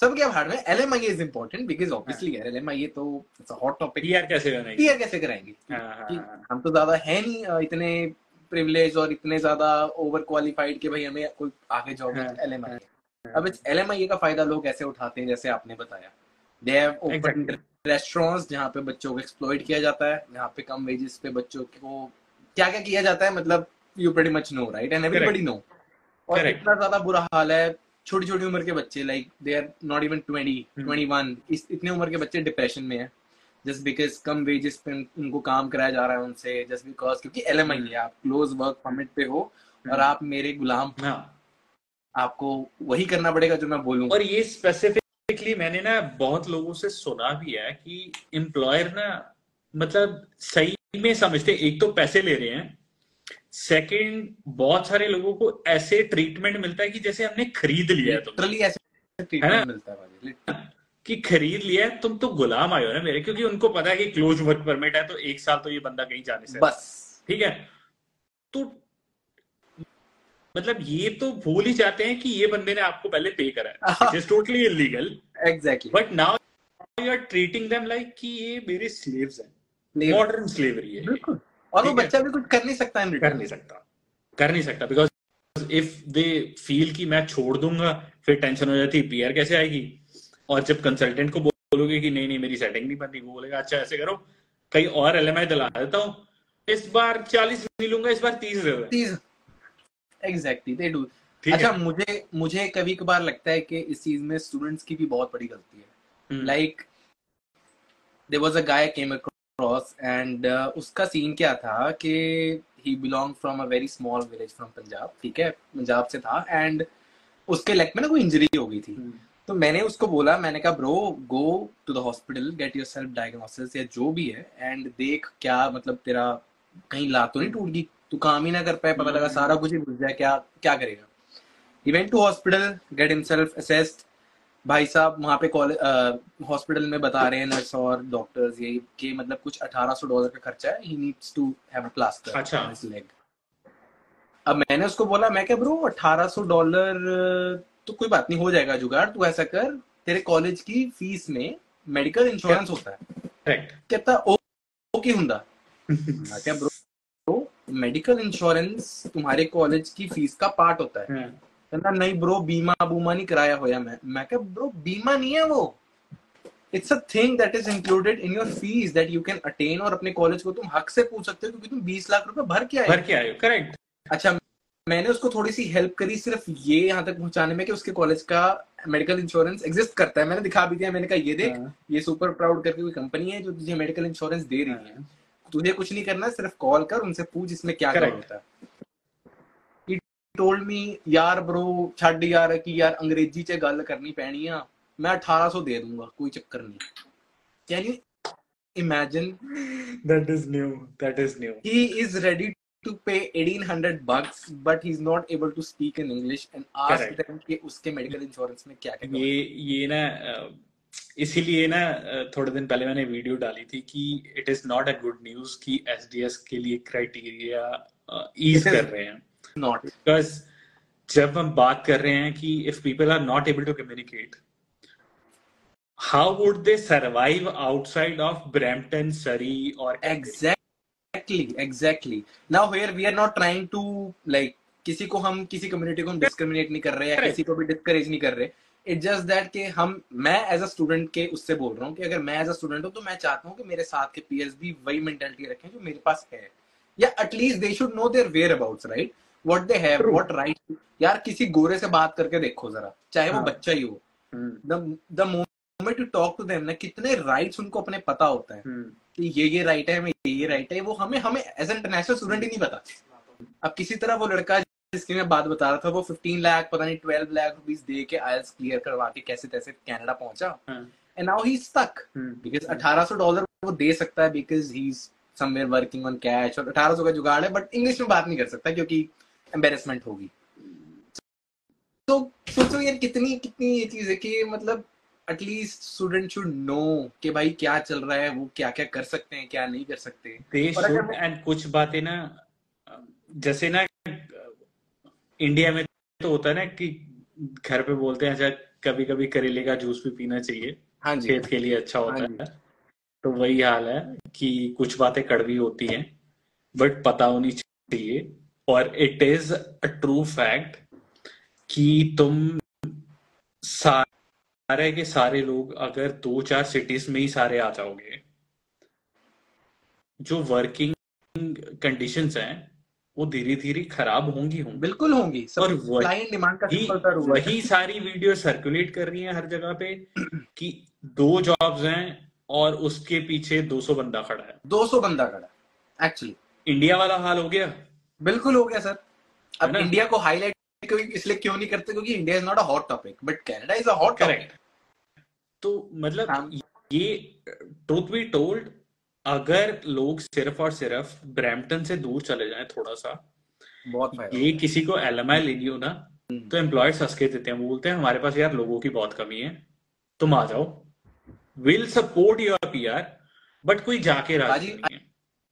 सब गया भाड़ में, LMIA is important because obviously LMIA तो it's a hot topic. PR कैसे कराएंगे? हम तो ज्यादा है नहीं इतने प्रिविलेज और इतने ज्यादा ओवर क्वालिफाइड कि भाई हमें कोई आगे जॉब। LMIA, अब इस LMIA का फायदा लोग ऐसे उठाते हैं जैसे आपने बताया, दे हैव ओपन रेस्टोरेंट्स जहाँ पे बच्चों को एक्सप्लॉइट किया जाता है, जहाँ पे कम वेजेस पे बच्चों को क्या क्या किया जाता है, मतलब you pretty much know, right? And everybody know. और इतना ज्यादा बुरा हाल है, छोटी छोटी उम्र के बच्चे, like they are not even 20, 21, इतने उम्र के बच्चे डिप्रेशन में है, जस्ट बिकॉज कम वेजेस पे उनको काम कराया जा रहा है उनसे, जस्ट बिकॉज क्योंकि LMIA, आप क्लोज वर्क परमिट पे हो और आप मेरे गुलाम, आपको वही करना पड़ेगा जो मैं बोलूँ। और ये स्पेसिफिक मैंने ना बहुत लोगों से सुना भी है कि एम्प्लॉयर ना, मतलब सही में समझते, एक तो पैसे ले रहे हैं, सेकंड बहुत सारे लोगों को ऐसे ट्रीटमेंट मिलता है कि जैसे हमने खरीद लिया है, लिटरली ऐसे ट्रीटमेंट मिलता है कि खरीद लिया है, तुम तो गुलाम आए हो ना मेरे, क्योंकि उनको पता है कि क्लोज वर्क परमिट है तो 1 साल तो ये बंदा कहीं जाने से बस, ठीक है। तो मतलब ये तो भूल ही जाते हैं कि ये बंदे ने आपको पहले पे करा है, it's totally illegal, exactly, but now you are treating them like कि ये मेरे स्लेव्स हैं। मॉडर्न स्लेवरी है। और वो बच्चा भी कुछ कर नहीं सकता है, कर नहीं सकता बिकॉज इफ दे फील कि मैं छोड़ दूंगा फिर टेंशन हो जाती है पीआर कैसे आएगी, और जब कंसल्टेंट को बोलोगे कि नहीं नहीं मेरी सेटिंग नहीं बनती, वो बोलेगा अच्छा ऐसे करो कहीं और एलएमआई दिला देता हूँ, इस बार 40 नहीं लूंगा, इस बार 30। Exactly they do. अच्छा मुझे कभी कभार लगता है कि इस चीज में स्टूडेंट्स की भी बहुत बड़ी गलती है। Like there was a guy came across and उसका सीन क्या था कि he belong from a very small village from Punjab, ठीक है, पंजाब से था, एंड उसके लेग में ना कोई इंजरी हो गई थी। तो मैंने उसको बोला, मैंने कहा bro go to the hospital, get yourself diagnosis या जो भी है, एंड देख क्या मतलब तेरा कहीं लात तो नहीं टूट गई, तू काम ही ना कर पाए, पता लगा सारा कुछ ही भूल जाए, क्या क्या करेगा। He went to hospital, get himself assessed. भाई साहब वहाँ पे हॉस्पिटल में बता रहे हैं नर्स और डॉक्टर्स ये कि मतलब कुछ $1,800 का खर्चा है, he needs to have a plaster on his leg. अब मैंने उसको बोला, मैं क्या ब्रो $1,800 तो कोई बात नहीं, हो जाएगा जुगाड़, तू ऐसा कर तेरे कॉलेज की फीस में मेडिकल इंश्योरेंस होता है, करेक्ट? कहता ओके हुंदा। मैं क्या ब्रो मेडिकल इंश्योरेंस तुम्हारे कॉलेज की फीस का पार्ट होता है? कहता नहीं ब्रो बीमा बूमा नहीं कराया होया। मैं क्या ब्रो बीमा नहीं है वो, it's a thing that is included in your fees that you can attain, और अपने कॉलेज को तुम हक से पूछ सकते हो क्योंकि तुम 20 लाख रुपए भर के आए हो, करेक्ट? अच्छा मैंने उसको थोड़ी सी हेल्प करी सिर्फ ये यहाँ तक पहुंचाने में कि उसके कॉलेज का मेडिकल इंश्योरेंस एग्जिस्ट करता है। मैंने दिखा भी दिया, मैंने कहा ये देख, ये सुपर प्राउड करके कोई कंपनी है जो तुझे मेडिकल इंश्योरेंस दे रही है, तुझे कुछ नहीं करना, सिर्फ कॉल कर उनसे पूछ इसमें क्या होता है। He told me यार ब्रो छाड़ यार कि यार अंग्रेजी च गल करनी पैनी है, मैं 1800 दे दूंगा कोई चक्कर नहीं। Can you imagine? That is new. He is ready to pay $1,800 but he's not able to speak in English and ask them कि उसके medical insurance में क्या-क्या है। ये ना इसीलिए ना थोड़े दिन पहले मैंने वीडियो डाली थी कि it is not a good news कि SDS के लिए criteria ease कर रहे हैं, not because जब हम बात कर रहे हैं कि if people are not able to communicate, how would they survive outside of Brampton, Surrey और Exactly. Now here we are not trying to like किसी community को हम discriminate नहीं कर रहे या किसी को भी discourage नहीं कर रहे। It's just that कि मैं as a student के उससे बोल रहा हूँ कि अगर मैं as a student हूँ तो मैं चाहता हूँ कि मेरे साथ के peers भी वही mentality रखें जो मेरे पास है, या at least they should know their whereabouts, right? What they have, what right? यार किसी गोरे से बात करके देखो जरा, चाहे वो बच्चा ही हो, the moment you talk to them ना कितने rights उनको अपने पता होता है। ये राइट है, ये राइट है, वो हमें एज इंटरनेशनल स्टूडेंट ही नहीं पता। अब किसी तरह वो लड़का जिसकी मैं बात बता रहा था वो 15 लाख पता नहीं 12 लाख रुपीस दे के आईएलटीएस क्लियर करवा के कैसे तैसे कनाडा पहुंचा, and now he is stuck because $1,800 वो दे सकता है because he is somewhere working on cash, और 1800 का जुगाड़ है बट इंग्लिश में बात नहीं कर सकता क्योंकि एम्बैरेसमेंट होगी। तो सोचो यार कितनी ये चीज है कि मतलब एटलीस्ट स्टूडेंट शुड नो कि भाई क्या चल रहा है, वो क्या क्या कर सकते हैं क्या नहीं कर सकते। एंड कुछ बातें ना जैसे ना इंडिया में तो होता है ना कि घर पे बोलते हैं अच्छा कभी कभी करेले का जूस भी पीना चाहिए, हाँ जी, सेहत के लिए अच्छा होता है। तो वही हाल है कि कुछ बातें कड़वी होती हैं बट पता होनी चाहिए, और it is a true fact कि तुम सारे के सारे लोग अगर 2-4 सिटीज में ही सारे आ जाओगे, जो वर्किंग कंडीशंस हैं वो धीरे धीरे खराब होंगी। बिल्कुल होंगी, और वही सारी वीडियो सर्कुलेट कर रही है हर जगह पे कि 2 जॉब्स हैं और उसके पीछे 200 बंदा खड़ा है। एक्चुअली इंडिया वाला हाल हो गया, बिल्कुल हो गया सर। अब इंडिया को हाईलाइट इसलिए क्यों नहीं करते क्योंकि India is not a hot topic but Canada is a hot topic. तो मतलब ये ट्रूथ बी टोल्ड अगर लोग सिर्फ और सिर्फ ब्रैम्पटन से दूर चले जाएं थोड़ा सा, बहुत ये किसी को एलएमआई लेनी हो ना तो एम्प्लॉयर सस्के देते हैं, बोलते हैं हमारे पास यार लोगों की बहुत कमी है तुम आ जाओ, will support your PR, but कोई जाके राजी नहीं है।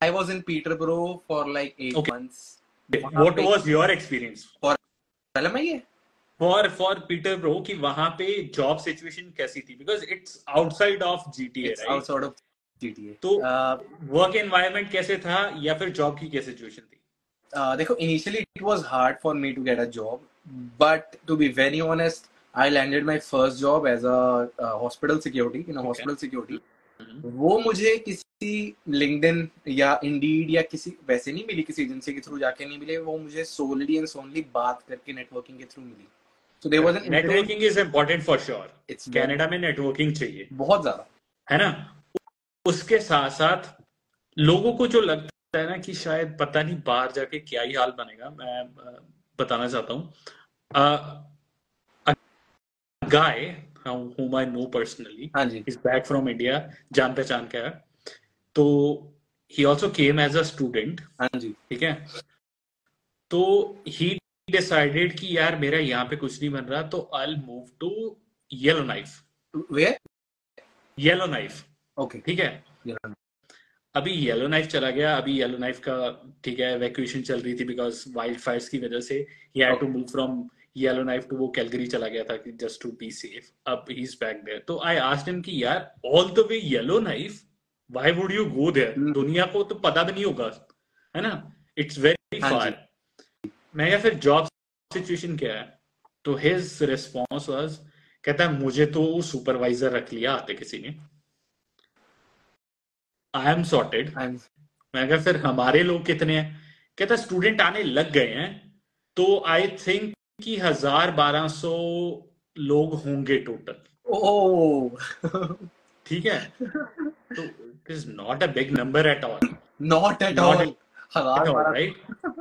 I was in Peterborough for like 8 months. What was your experience for Peterborough कि वहां पे जॉब सिचुएशन कैसी थी? Because it's outside of GTA, GTA. तो वर्क एनवायरनमेंट कैसे था या फिर जॉब की क्या सिचुएशन थी? देखो, initially it was hard for me to get a job, but to be very honest, I landed my first job as a hospital security, in hospital security. वो मुझे किसी लिंक्डइन या इंडीड या किसी वैसे नहीं मिली, किसी एजेंसी के थ्रू जाके नहीं मिले, वो मुझे सोलली एंड सोनली बात करके नेटवर्किंग के थ्रू मिली. So there was an networking is important for sure. It's Canada में networking चाहिए बहुत ज्यादा, है ना. उसके साथ साथ लोगों को जो लगता है ना कि शायद पता नहीं बाहर जाके क्या ही हाल बनेगा, मैं बताना चाहता हूँ, guy whom I know personally, he's back from India, जान पहचान का है, तो he also came as a student. हाँ जी, ठीक है. तो he decided कि यार मेरा यहाँ पे कुछ नहीं बन रहा, तो I'll move to Yellowknife. Where? Yellowknife. Okay. ठीक है. अभी Yellowknife चला गया, अभी Yellowknife का ठीक है evacuation चल रही थी because wildfires की वजह से he had to move from Yellowknife to वो Calgary चला गया था just to be safe. अब he's back there. तो I asked him कि यार all the way Yellowknife, why would you go there? दुनिया को तो पता भी नहीं होगा, है ना, it's very far. मैं या फिर जॉब सिचुएशन क्या है, तो हिज रिस्पॉन्स वाज, कहता है मुझे तो सुपरवाइजर रख लिया आते किसी ने, आई एम सॉर्टेड. मैं कहा फिर हमारे लोग कितने हैं, कहता स्टूडेंट आने लग गए हैं, तो आई थिंक कि 1000-1200 लोग होंगे टोटल. ठीक है, तो it is not a big number at all, not at all. Right.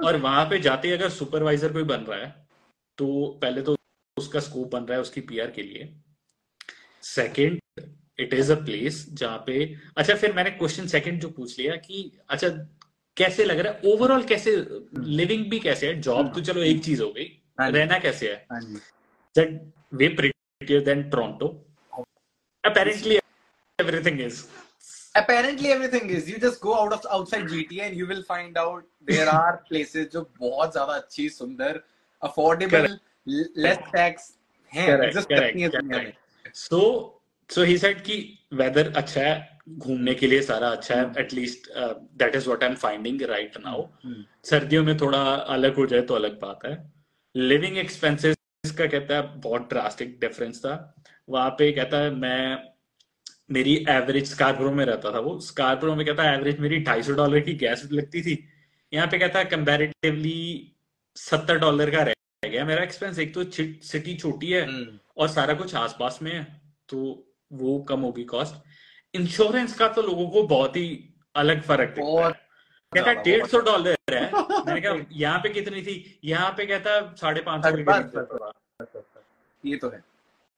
और वहां पे जाते अगर सुपरवाइजर कोई बन रहा है, तो पहले तो उसका स्कोप बन रहा है उसकी पीआर के लिए, second it is a place जहां पे, अच्छा फिर मैंने क्वेश्चन सेकंड जो पूछ लिया कि अच्छा कैसे लग रहा है ओवरऑल, कैसे लिविंग भी कैसे है, जॉब तो चलो एक चीज हो गई, रहना कैसे है, that way prettier than Toronto. Apparently everything is you just go out of outside GTA and you will find out there are places जो बहुत ज़्यादा अच्छी, सुंदर, affordable, less tax हैं, just करनी है दुनिया में. So he said कि weather अच्छा है, घूमने के लिए सारा अच्छा है, at least that is what I'm finding right now. सर्दियों में थोड़ा अलग हो जाए तो अलग बात है. Living expenses का कहता है बहुत drastic difference था. वहाँ पे कहता है मैं, मेरी एवरेज स्कारबरो में रहता था वो, स्कारबरो में कहता है एवरेज मेरी $250 की गैस लगती थी, यहाँ पे कहता है कंपैरेटिवली $70 का रह गया मेरा एक्सपेंस. एक तो सिटी छोटी है और सारा कुछ आसपास में है, तो वो कम होगी कॉस्ट. इंश्योरेंस का तो लोगों को बहुत ही अलग फर्क दिखता है, कहता है $150 है. मैंने कहा यहाँ पे कितनी थी, यहाँ पे कहता है $550. ये तो है,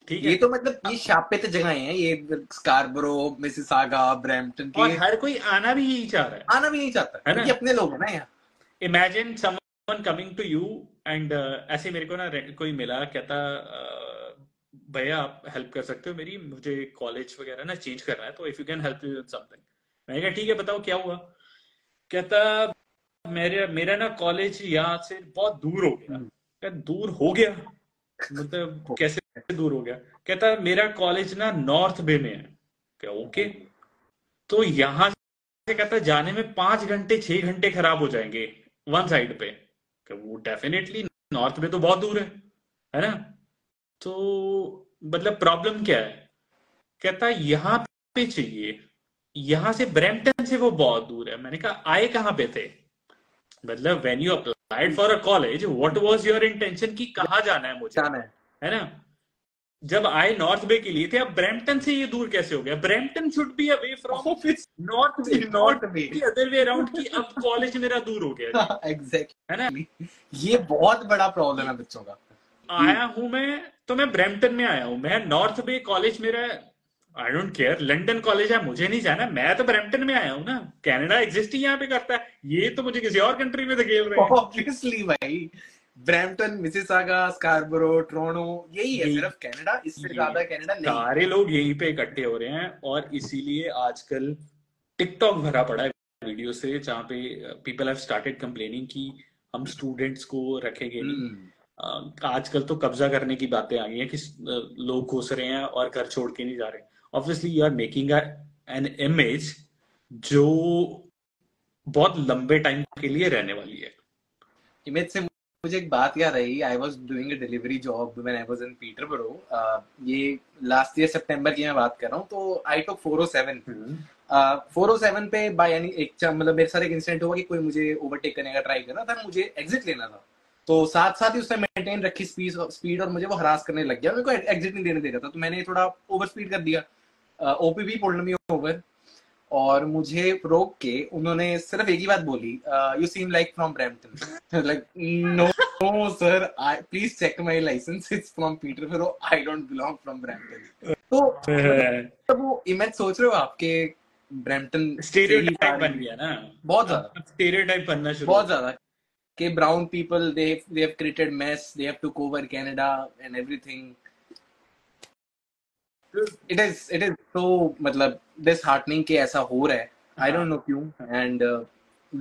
ठीक है, ये तो मतलब ये शापेते जगह हैं, ये स्कारबरो, मिसिसागा, ब्रैम्पटन के, और हर कोई आना भी यही चाह रहा है, आना भी यही चाहता है, क्योंकि अपने लोग हैं ना यहाँ. Imagine someone coming to you and, ऐसे मेरे को ना कोई मिला, कहता भैया आप हेल्प कर सकते हो मेरी, मुझे कॉलेज वगैरह ना चेंज करना है, तो if you can help me with something. मैंने कहा ठीक है बताओ क्या हुआ. कहता मेरा ना कॉलेज यहाँ से बहुत दूर हो गया. कहता दूर हो गया मतलब कैसे दूर हो गया? कहता है मेरा कॉलेज ना नॉर्थ बे में है. क्या ओके, तो यहाँ से कहता जाने में 5-6 घंटे खराब हो जाएंगे वन साइड पे. क्या वो डेफिनेटली नॉर्थ बे तो बहुत दूर है ना, तो मतलब प्रॉब्लम क्या है? कहता यहाँ पे चाहिए, यहाँ से ब्रैम्पटन से वो बहुत दूर है. मैंने कहा आए कहाँ पे थे, मतलब when you applied for a college what was your intention कि कहाँ जाना है मुझे, है ना. जब आए नॉर्थ बे के लिए थे, अब ब्रैम्पटन से ये दूर कैसे हो गया? ब्रैम्पटन should be away from North Bay, not the other way around कि अब कॉलेज मेरा दूर हो गया. एग्जैक्टली, है ना, ये बहुत बड़ा प्रॉब्लम है बच्चों का. आया हूँ मैं, तो मैं ब्रैम्पटन में आया हूँ, मैं नॉर्थ बे कॉलेज मेरा, I don't care, London college है, मुझे नहीं जाना, मैं तो ब्रैम्पटन में आया हूँ ना. कैनेडा एग्जिस्ट ही यहाँ पे करता है, ये तो मुझे किसी और कंट्री में तो खेल रहे हैं ऑब्वियसली भाई. ब्रैम्पटन, मिसिसागा, स्कारबरो, टोरंटो, यही है सिर्फ कनाडा, इससे ज्यादा कनाडा नहीं. सारे लोग यहीं पे इकट्ठे हो रहे हैं, और इसीलिए आजकल टिकटॉक भरा पड़ा है वीडियो से, जहाँ पे पीपल हैव स्टार्टेड कंप्लेनिंग कि हम स्टूडेंट्स को रखेंगे नहीं. आजकल तो कब्जा करने की बातें आ गई हैं कि लोग घुस रहे हैं और घर छोड़ के नहीं जा रहे. Obviously you are making an image जो बहुत लंबे टाइम के लिए रहने वाली है। इमेज से मुझे एक बात याद आई, I was doing a delivery job when I was in पीटरबरो, ये लास्ट ईयर सितंबर की मैं बात कर रहा हूँ। तो आई टॉक 407 407 पे बाय एनी एक मतलब मेरे साथ एक इंसिडेंट हुआ कि कोई मुझे ओवरटेक करने का ट्राई कर रहा था, मुझे एग्जिट लेना था, तो साथ साथ ही उसने मेंटेन रखी स्पीड और मुझे वो हरास करने लग गया, मेरे को एग्जिट नहीं देने दे रहा था, तो मैंने थोड़ा ओवर स्पीड कर दिया, ओपीबी पुल्ड मी ओवर, और मुझे रोक के उन्होंने सिर्फ एक ही बात बोली, you seem like from ब्रैम्पटन। Like no no sir, I please check my licence, it's from पीटरबरो, I don't belong from ब्रैम्पटन। तो वो इमेज सोच रहे हो आपके ब्रैम्पटन स्टेरियोटाइप बन गया ना, बहुत ज्यादा स्टेरियोटाइप बनना शुरू, बहुत ज्यादा कि brown people they have created mess, they have took over Canada and everything. It is so मतलब disheartening कि ऐसा हो रहा है, I don't know क्यों, and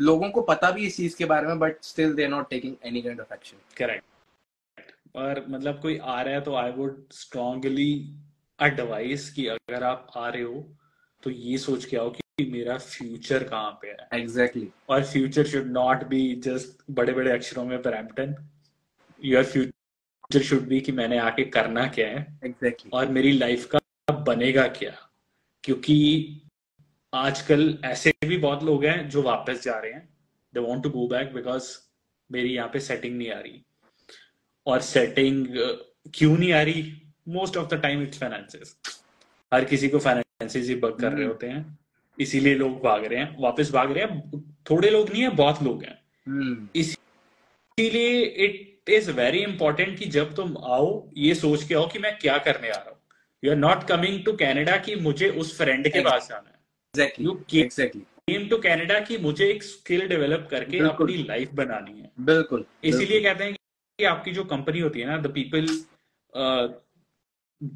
लोगों को पता भी इस चीज के बारे में, but still they are not taking any kind of action. Correct. पर मतलब कोई आ रहा है तो I would strongly advise कि अगर आप आ रहे हो तो ये सोच के आओ कि मेरा फ्यूचर कहाँ पे है। Exactly. और future should not be just बड़े बड़े अक्षरों में ब्रैम्पटन, your future should be कि मैंने आके करना क्या है। Exactly. और मेरी लाइफ का बनेगा क्या, क्योंकि आजकल ऐसे भी बहुत लोग हैं जो वापस जा रहे हैं, they want to go back because मेरी यहाँ पे सेटिंग नहीं आ रही, और सेटिंग क्यों नहीं आ रही, most of the time it's finances, हर किसी को फाइनेंसेस ही बग कर रहे होते हैं, इसीलिए लोग भाग रहे हैं, वापस भाग रहे हैं, थोड़े लोग नहीं है, बहुत लोग हैं। इसीलिए इट इज वेरी इंपॉर्टेंट कि जब तुम आओ ये सोच के आओ कि मैं क्या करने आ रहा हूँ। You are not coming to Canada कि मुझे उस फ्रेंड के पास जाना है। Exactly. Exactly. Came to Canada कि मुझे एक स्किल डेवलप करके अपनी लाइफ बनानी है। बिल्कुल। इसीलिए कहते हैं कि आपकी जो कंपनी होती है ना, the people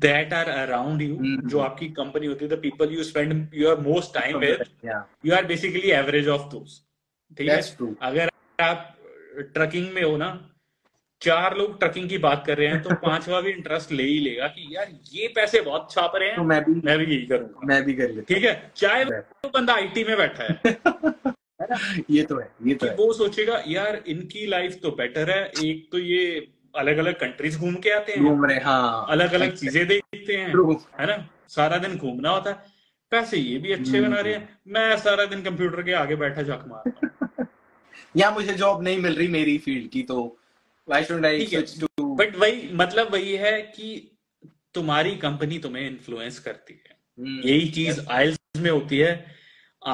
that are around you, जो आपकी कंपनी होती है, the people you spend your most time with, you are basically average of those. ठीक है? अगर आप ट्रकिंग में हो ना, चार लोग ट्रकिंग की बात कर रहे हैं तो पांचवा भी इंटरेस्ट ले ही लेगा कि यार ये पैसे बहुत छाप रहे हैं तो मैं भी यही करूंगा, मैं भी कर लेता। ठीक है, चाहे तो बंदा आईटी में बैठा है ये तो है, ये तो है। वो सोचेगा यार इनकी लाइफ तो बेटर है, एक तो ये अलग अलग कंट्रीज घूम के आते हैं, घूम रहे, हाँ, अलग अलग चीजें देखते हैं, है ना, सारा दिन घूमना होता है, पैसे ये भी अच्छे बना रहे हैं, मैं सारा दिन कंप्यूटर के आगे बैठा झक मारता या मुझे जॉब नहीं मिल रही मेरी फील्ड की, तो why should I switch to. But वही मतलब वही है कि तुम्हारी कंपनी तुम्हें इन्फ्लुएंस करती है, यही चीज आइल्स में होती है।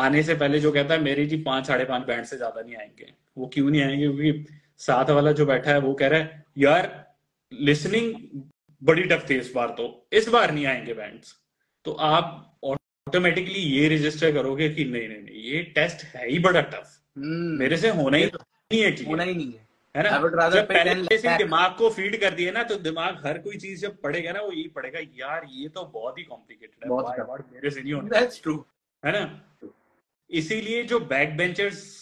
आने से पहले जो कहता है मेरी जी 5-5.5 बैंड से ज्यादा नहीं आएंगे, वो क्यों नहीं आएंगे, क्योंकि साथ वाला जो बैठा है वो कह रहा है यार लिसनिंग बड़ी टफ थी इस बार, तो इस बार नहीं आएंगे बैंड्स, तो आप ऑटोमेटिकली ये रजिस्टर करोगे कि नहीं नहीं नहीं ये टेस्ट है ही बड़ा टफ, मेरे से होना ही नहीं है, होना ही नहीं है, है ना। जब पहले से दिमाग को फीड कर दिए ना, तो दिमाग हर कोई चीज जब पढ़ेगा ना, वो यही पढ़ेगा यार ये तो बहुत ही कॉम्प्लिकेटेड है, मेरे से नहीं होना, दैट्स ट्रू, है ना। इसीलिए जो बैक बेंचर्स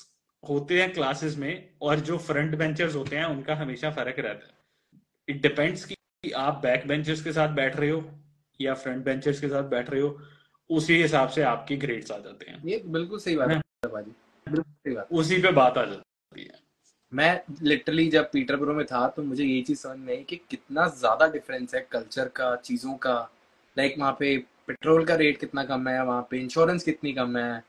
होते हैं क्लासेस में और जो फ्रंट बेंचर्स होते हैं उनका हमेशा फर्क रहता है। इट डिपेंड्स कि आप बैक बेंचर्स के साथ बैठ रहे हो या फ्रंट बेंचर्स के साथ बैठ रहे हो, उसी हिसाब से आपके ग्रेड्स आ जाते हैं। ये बिल्कुल सही बात है भाजी, बिल्कुल सही बात, उसी पे बात आ जाती है। मैं लिटरली जब पीटरबरो में था तो मुझे ये चीज समझ में आई कि कितना ज्यादा डिफरेंस है कल्चर का, चीजों का, लाइक वहाँ पे पेट्रोल का रेट कितना कम है, वहाँ पे इंश्योरेंस कितनी कम है,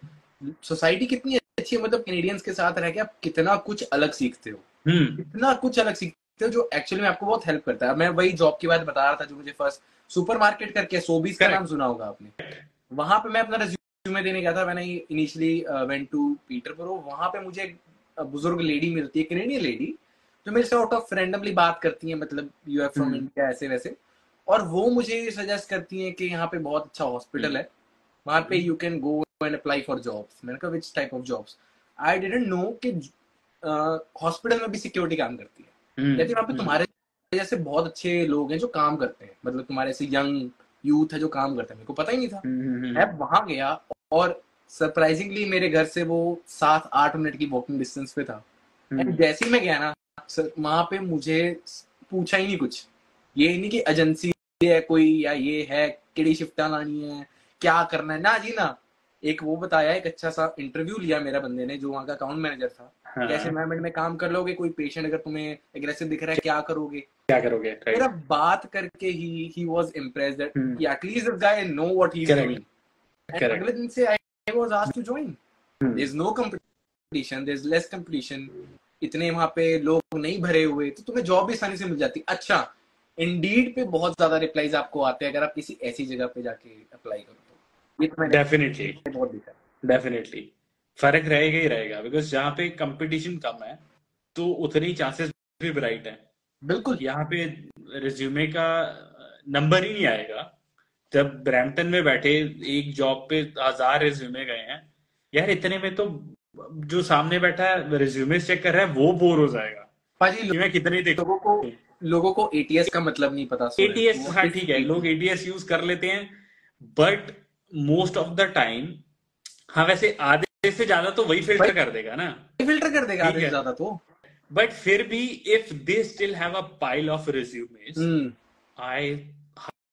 सोसाइटी कितनी अच्छी, मतलब कैनेडियंस के साथ रह के आप कितना कुछ अलग सीखते हो, कितना कुछ अलग सीखते हो जो एक्चुअली में आपको बहुत हेल्प करता है। मैं वही जॉब की बात बता रहा था जो मुझे फर्स्ट, सुपरमार्केट करके सोबीज का नाम सुना होगा आपने, वहां पे मैं अपना रिज्यूमे देने गया था, मैंने इनिशियली वेंट टू पीटरबरो, वहां पे मुझे बुजुर्ग लेडी मिलती है, कैनेडियन लेडी, जो मेरे से आउट ऑफ रैंडमली बात करती है, मतलब यू आर फ्रॉम इंडिया ऐसे वैसे, और वो मुझे सजेस्ट करती है कि यहाँ पे बहुत अच्छा हॉस्पिटल है, वहां पे you can go and apply for jobs. मैंने कहा which type of jobs? I didn't know कि हॉस्पिटल में भी सिक्योरिटी काम करती है, लेकिन वहाँ पे तुम्हारे जैसे बहुत अच्छे लोग हैं जो काम करते हैं, मतलब तुम्हारे से यंग यूथ है जो काम करते हैं, मेरे को पता ही नहीं था। मैं वहाँ गया और सरप्राइजिंगली मेरे घर से वो 7-8 मिनट की वॉकिंग डिस्टेंस पे था, एंड जैसे ही मैं गया ना सर, वहाँ पे मुझे पूछा ही नहीं कुछ, ये नहीं कि एजेंसी है कोई या ये है, किड़ी शिफ्ट लानी है, क्या करना है, ना जी ना, एक वो बताया, एक अच्छा सा इंटरव्यू लिया मेरा बंदे ने जो वहाँ का अकाउंट मैनेजर था। हाँ। कैसे एनवायरमेंट में काम कर लोगे, कोई पेशेंट अगर तुम्हें एग्रेसिव दिख रहा है क्या करोगे। मेरा बात करके he was impressed that at least this guy know what he is doing. अगले दिन से I was asked to join. There is no competition, there is less competition, इतने वहाँ पे लोग नहीं भरे हुए, तो तुम्हें जॉब भी आसानी से मिल जाती। अच्छा, इंडीड पे बहुत ज्यादा रिप्लाईज आपको आते हैं अगर आप किसी ऐसी जगह पे जाके अप्लाई करो। डेफिनेटली फर्क रहेगा ही रहेगा, बिकॉज यहाँ पे कंपटीशन कम है तो उतने चांसेस भी ब्राइट हैं। बिल्कुल, यहाँ पे रिज्यूमे का नंबर ही नहीं आएगा। जब ब्रैम्पटन में बैठे एक जॉब पे 1000 रिज्यूमे गए हैं यार, इतने में तो जो सामने बैठा है रिज्यूमे चेक कर रहा है वो बोर हो जाएगा। मैं कितने लोगों को एटीएस का मतलब नहीं पता। एटीएस, हाँ ठीक है, लोग एटीएस यूज कर लेते हैं but most of the time, हाँ वैसे आधे से ज्यादा तो वही फिल्टर कर देगा ना, फिल्टर कर देगा आधे से ज्यादा तो। बट फिर भी if they still have a pile of resumes, I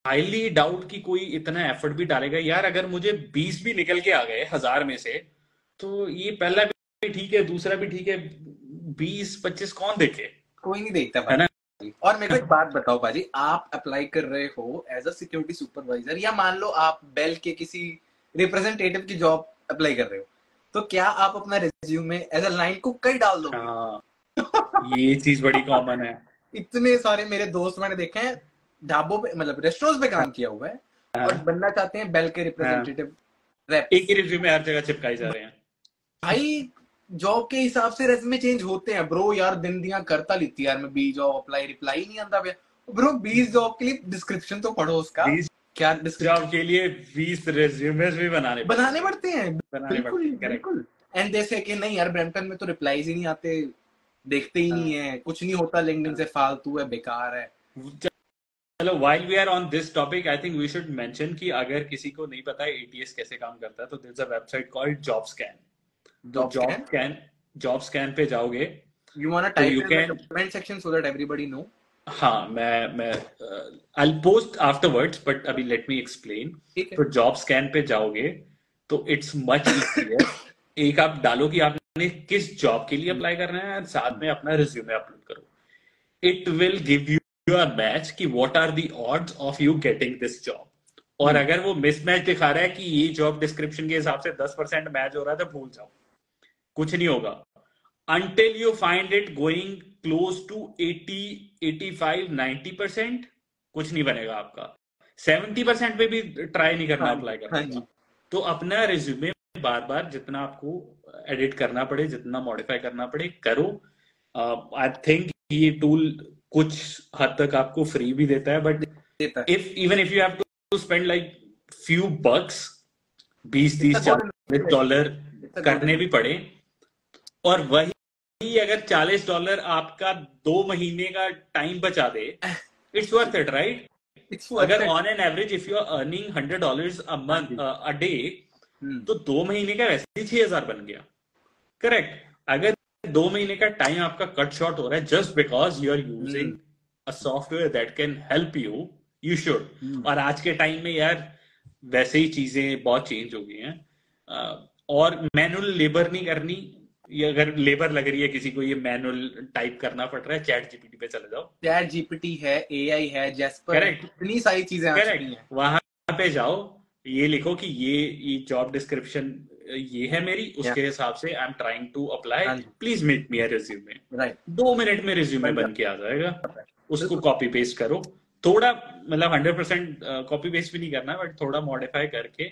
highly doubt कि कोई इतना एफर्ट भी डालेगा। यार अगर मुझे 20 भी निकल के आ गए 1000 में से, तो ये पहला भी ठीक है, दूसरा भी ठीक है, 20-25 कौन देखे? कोई नहीं देखता है ना। और मेरे को एक बात बताओ भाजी, आप अप्लाई कर रहे हो एज अ सिक्योरिटी सुपरवाइजर, या मान लो आप बेल के किसी रिप्रेजेंटेटिव की जॉब अप्लाई कर रहे हो, तो क्या आप अपना रिज्यूमे एज अ लाइन को कहीं डाल दोगे? ये चीज बड़ी कॉमन है। इतने सारे मेरे दोस्त मैंने देखे हैं ढाबों पे, मतलब रेस्टोरेंट्स पे काम किया हुआ है और बनना चाहते हैं बेल के रिप्रेजेंटेटिव, एक ही रिज्यूमे हर जगह चिपकाए जा रहे हैं। भाई जॉब के हिसाब से रेज्यूमे चेंज होते हैं ब्रो। यार दिन दियां करता लेती यार, मैं 20 जॉब अप्लाई, रिप्लाई नहीं आता ब्रो। 20 जॉब के लिए डिस्क्रिप्शन तो पढ़ो उसका, क्या जॉब के लिए 20 रेज्यूमेस भी बनाने पड़ते हैं। बिल्कुल। एंड जैसे कि नहीं यार ब्रैम्पटन में तो रिप्लाईज ही नहीं आते, देखते ही नहीं है, कुछ नहीं होता, लिंक्डइन से फालतू है, बेकार है। चलो while we are on this topic, I think we should mention कि अगर किसी को नहीं पता है एटीएस कैसे काम करता है, तो there is a website called JobScan। JobScan पे जाओगे, you wanna type in the comment section so that everybody know. हाँ, मैं I'll post afterwards, but अभी let me explain. तो JobScan पे जाओगे तो it's much easier. एक आप डालो कि आपने किस जॉब के लिए अप्लाई करना है और साथ में अपना रिज्यूमे अपलोड करो। It will give you a match कि what are the odds of you getting this job. और अगर वो मिसमैच दिखा रहा है कि ये जॉब डिस्क्रिप्शन के हिसाब से 10% मैच हो रहा है तो भूल जाओ, कुछ नहीं होगा until you find it going close to 80, 85, 90%। कुछ नहीं बनेगा आपका। 70% पे भी ट्राई नहीं करना, अप्लाई करना। तो अपना रिज्यूमे बार बार जितना आपको एडिट करना पड़े, जितना मॉडिफाई करना पड़े करो। आई थिंक ये टूल कुछ हद तक आपको फ्री भी देता है, but if you have to spend like few bucks, 20-30 dollar करने भी पड़े, और वही अगर $40 आपका 2 महीने का टाइम बचा दे, इट्स वर्थ इट, राइट? अगर on an average if you are earning $100 a month a day, तो 2 महीने का वैसे ही 6000 बन गया, करेक्ट? अगर 2 महीने का टाइम आपका कट शॉर्ट हो रहा है just because you are using a software that can help you, you should. और आज के टाइम में यार वैसे ही चीजें बहुत चेंज हो गई हैं, और मैनुअल लेबर नहीं करनी। ये अगर लेबर लग रही है किसी को, ये मैनुअल टाइप करना पड़ रहा है, ChatGPT पे चले जाओ। ChatGPT है, AI है, Jasper, इतनी सारी चीजें आ चुकी हैं। वहां पे जाओ, ये लिखो कि ये जॉब डिस्क्रिप्शन ये है मेरी, उसके हिसाब से I am trying to apply, please make me a resume, right? 2 minute में रिज्यूमे बन के आ जाएगा, उसको कॉपी पेस्ट करो। थोड़ा मतलब 100% कॉपी पेस्ट भी नहीं करना, बट थोड़ा मॉडिफाई करके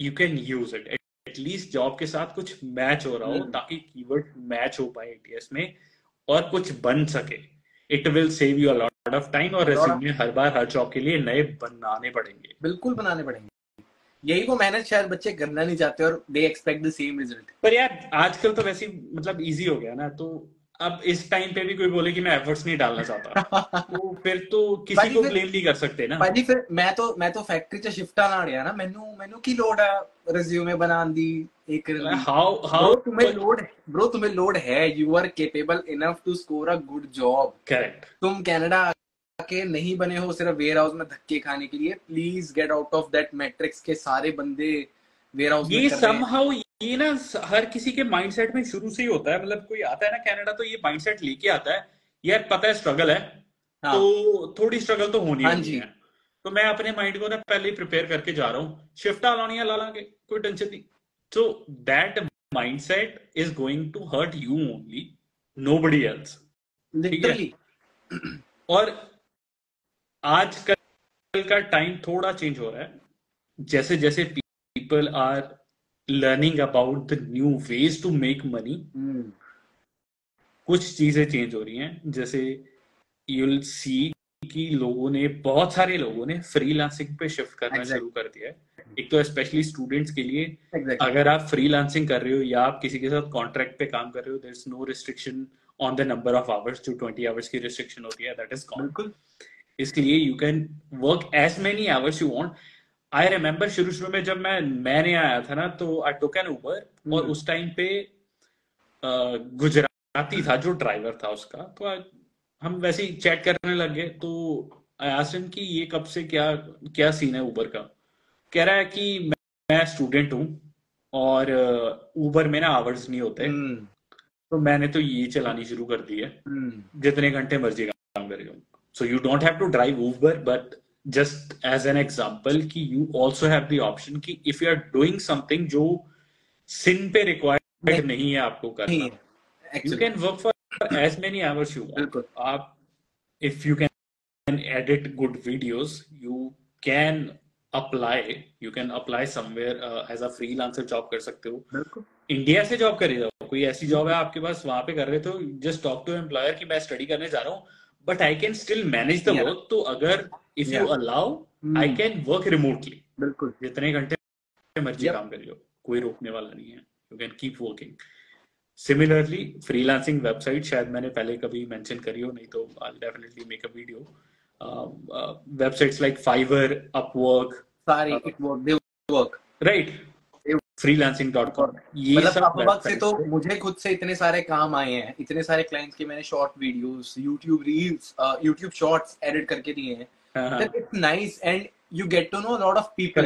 you can use it. At least job के साथ कुछ मैच हो रहा हो, ताकि कीवर्ड मैच हो पाए एटीएस में और कुछ बन सके। It will save you a lot of time, और रिज्यूमे हर बार हर जॉब के लिए नए बनाने पड़ेंगे। बिल्कुल बनाने पड़ेंगे। यही को मेहनत शायद बच्चे करना नहीं चाहते और they expect the same result. पर यार आजकल तो वैसे मतलब इजी हो गया ना, तो अब इस टाइम पे भी कोई बोले कि मैं एफर्ट्स नहीं डालना चाहता तो फिर तो किसी को ब्लेम नहीं कर सकते ना भाजी। फिर मैं तो फैक्ट्री च शिफ्ट आना रहा ना, मैनू की लोड है रिज्यूमे बनाने दी। एक हाउ तुम्हें लोड है, you are capable enough to score a good job, correct? तुम कनाडा आके नहीं बने हो सिर्फ वेयर हाउस में धक्के खाने के लिए। Please get out of that matrix के सारे बंदे वेयरहाउस ये समहाउ ये ना हर किसी के माइंडसेट में शुरू से ही होता है। मतलब कोई आता है ना कनाडा तो ये माइंडसेट लेके आता है, यार पता है स्ट्रगल है तो थोड़ी स्ट्रगल तो होनी है, तो मैं अपने माइंड को ना पहले ही प्रिपेयर करके जा रहा हूँ, शिफ्टा लानी है ला लाके, कोई टेंशन नहीं। So that mindset is going to hurt you only, nobody else. और आज कल का टाइम थोड़ा चेंज हो रहा है, जैसे जैसे people are learning about the new ways to make money, कुछ चीजें चेंज हो रही हैं। जैसे यू विल सी कि लोगों ने, बहुत सारे लोगों ने फ्रीलांसिंग पे शिफ्ट करना शुरू कर दिया है। एक तो स्पेशली स्टूडेंट्स के लिए अगर आप फ्रीलांसिंग कर रहे हो या आप किसी के साथ कॉन्ट्रैक्ट पे काम कर रहे हो, there is no restriction on the number of hours, जो 20 आवर्स की रिस्ट्रिक्शन होती है दैट इज गॉन। इसलिए you can work as many hours you want. I remember शुरू में जब मैं नया आया था ना तो आई टुक एन उबर, और उस टाइम पे गुजराती था जो ड्राइवर था उसका, तो हम वैसे ही चैट करने लग गए। तो आई आस्क्ड हिम कि ये कब से क्या सीन है उबर का। कह रहा है कि मैं स्टूडेंट हूँ और उबर में ना आवर्स नहीं होते, तो मैंने तो ये चलानी शुरू कर दी है, जितने घंटे मर्जी काम करेगा। So you don't have to drive Uber, but just as an example कि you also have the option कि if you are doing something जो सिन पे रिक्वायर्ड नहीं है आपको करना, you can work for as many hours you want. आप if you can edit good videos, you can apply somewhere as a freelancer, job कर सकते हो। इंडिया से जॉब करेगा, कोई ऐसी जॉब है आपके पास वहां पे कर रहे हो, जस्ट टॉक टू एम्प्लॉयर कि मैं स्टडी करने जा रहा हूँ but I can still manage the work, तो अगर if you allow I can work remotely, बिल्कुल जितने घंटे मर्जी काम करियो, कोई रोकने वाला नहीं है, you can keep working. Similarly freelancing website, शायद मैंने पहले कभी मेंशन करी हो, नहीं तो I will definitely make a video. Websites like फाइवर, अपवर्क, सारी it work, they work right, freelancing.com। ये मतलब से तो मुझे खुद से इतने सारे काम आए हैं, इतने सारे क्लाइंट्स के मैंने short videos, YouTube reels, YouTube shorts edit करके दिए हैं। It's nice and you get to know lot of people.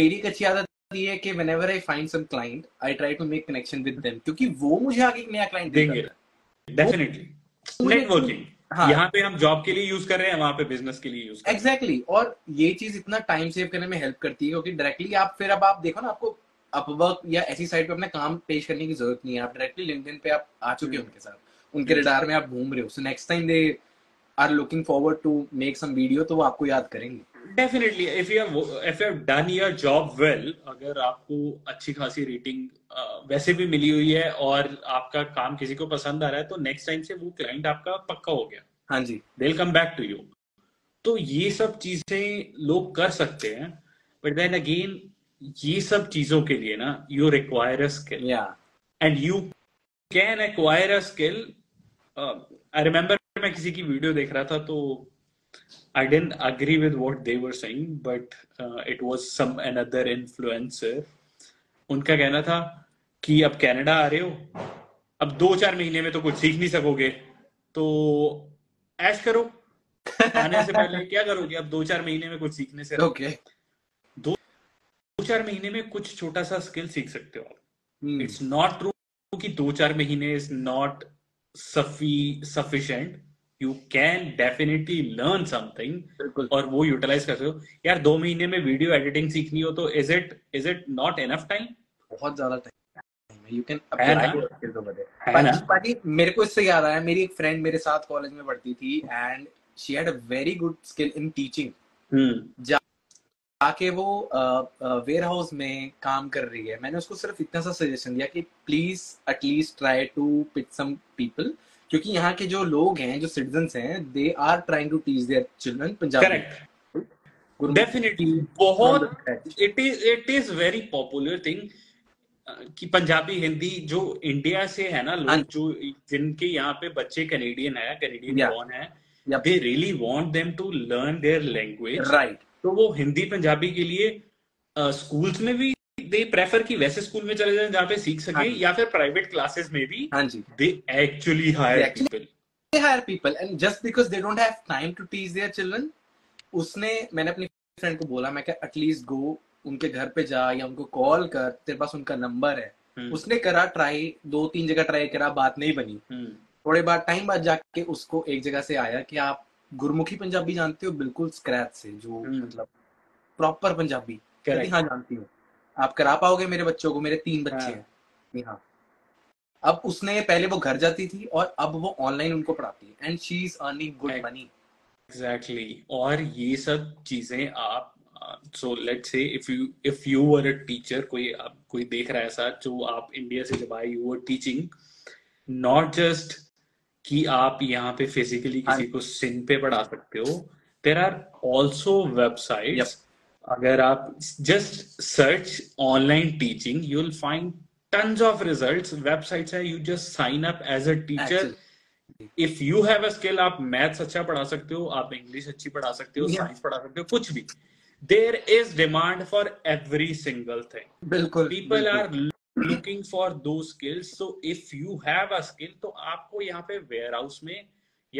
मेरी एक अच्छी आदत है कि whenever I find some client I try to make connection with them, क्योंकि वो मुझे आगे एक नया क्लाइंट देंगे। डेफिनेटली नेटवर्किंग, यहाँ पे हम जॉब के लिए यूज कर रहे हैं, वहां पे बिजनेस के लिए यूज कर रहे हैं। एग्जैक्टली, और ये चीज इतना टाइम सेव करने में हेल्प करती है, क्योंकि डायरेक्टली आप फिर अब आप देखो ना, आपको अपवर्क या ऐसी साइट पे अपना काम पेश करने की जरूरत नहीं है, आप डायरेक्टली लिंक्डइन पे आप आ चुके हो उनके साथ, उनके रडार में आप घूम रहे हो। So next time they are looking forward to make some video, तो वो आपको याद करेंगे। Definitely if you have done your job well, अगर आपको अच्छी खासी रेटिंग वैसे भी मिली हुई है और आपका काम किसी को पसंद आ रहा है, तो नेक्स्ट टाइम से वो क्लाइंट आपका पक्का हो गया। हाँ जी, they will come back to you. तो ये सब चीजें लोग कर सकते हैं, बट देन अगेन ये सब चीजों के लिए ना you require a skill, and you can acquire a skill. I remember मैं किसी की वीडियो देख रहा था, तो I didn't agree with what they were saying, but it was some another influencer. उनका कहना था कि अब कनाडा आ रहे हो, अब 2-4 महीने में तो कुछ सीख नहीं सकोगे, तो ऐश करो, आने से पहले क्या करोगे, अब 2-4 महीने में कुछ सीखने से okay. 2-4 महीने में कुछ छोटा सा स्किल सीख सकते हो आप। इट्स नॉट ट्रू कि 2-4 महीने is not sufficient, you can definitely learn something और वो यूटिलाइज कर सकते हो। यार 2 महीने में वीडियो एडिटिंग सीखनी हो तो is it not enough time? बहुत ज्यादा टाइम है, यू कैन अप्लाई। मेरे को इससे याद आया, मेरी एक फ्रेंड मेरे साथ कॉलेज में पढ़ती थी and she had a very good skill in teaching, आके वो वेयर हाउस में काम कर रही है। मैंने उसको सिर्फ इतना सा सजेशन दिया कि please at least try to pitch some people, क्योंकि यहाँ के जो लोग हैं, जो सिटीजन्स हैं, they are trying to teach their children Punjabi. Definitely बहुत it is very popular thing कि पंजाबी, हिंदी जो इंडिया से है ना लोग, जो जिनके यहाँ पे बच्चे कैनेडियन बॉर्न है, they really want them to learn their language right. तो वो हिंदी पंजाबी के लिए स्कूल्स में भी दे प्रेफर कि वैसे स्कूल में चले जाएं जहाँ पे सीख सके, या फिर प्राइवेट क्लासेस में भी they actually hire people and just because they don't have time to teach their children. उसने मैंने अपनी फ्रेंड को बोला, मैं एटलीस्ट गो उनके घर पे जा या उनको कॉल कर, तेरे पास उनका नंबर है। उसने करा ट्राई, 2-3 जगह ट्राई करा, बात नहीं बनी। थोड़े बाद टाइम बाद जाके उसको एक जगह से आया कि आप गुरमुखी पंजाबी जानते हो, बिल्कुल स्क्रैच से, जो मतलब प्रॉपर पंजाबी। हाँ जानती हूँ, आप करा पाओगे मेरे बच्चों को, मेरे 3 बच्चे हैं। हाँ, अब उसने पहले वो घर जाती थी और अब वो ऑनलाइन उनको पढ़ाती है, and she is earning good money. Exactly. और ये सब चीजें आप, so let's say if you were a teacher, कोई देख रहा है ऐसा जो आप इंडिया से जब आए, you were teaching, not just कि आप यहाँ पे फिजिकली किसी को सिंध पे पढ़ा सकते हो, देयर आर ऑल्सो वेबसाइट्स। अगर आप just search online teaching, you will find tons of results, websites है, you just sign up as a teacher. Actually, if you have a skill, आप maths अच्छा पढ़ा सकते हो, आप English अच्छी पढ़ा सकते हो, science पढ़ा सकते हो, कुछ भी। There is demand for every single thing. बिल्कुल, people बिल्कुल. are looking for those skills. So if you have a skill, तो आपको यहाँ पे warehouse में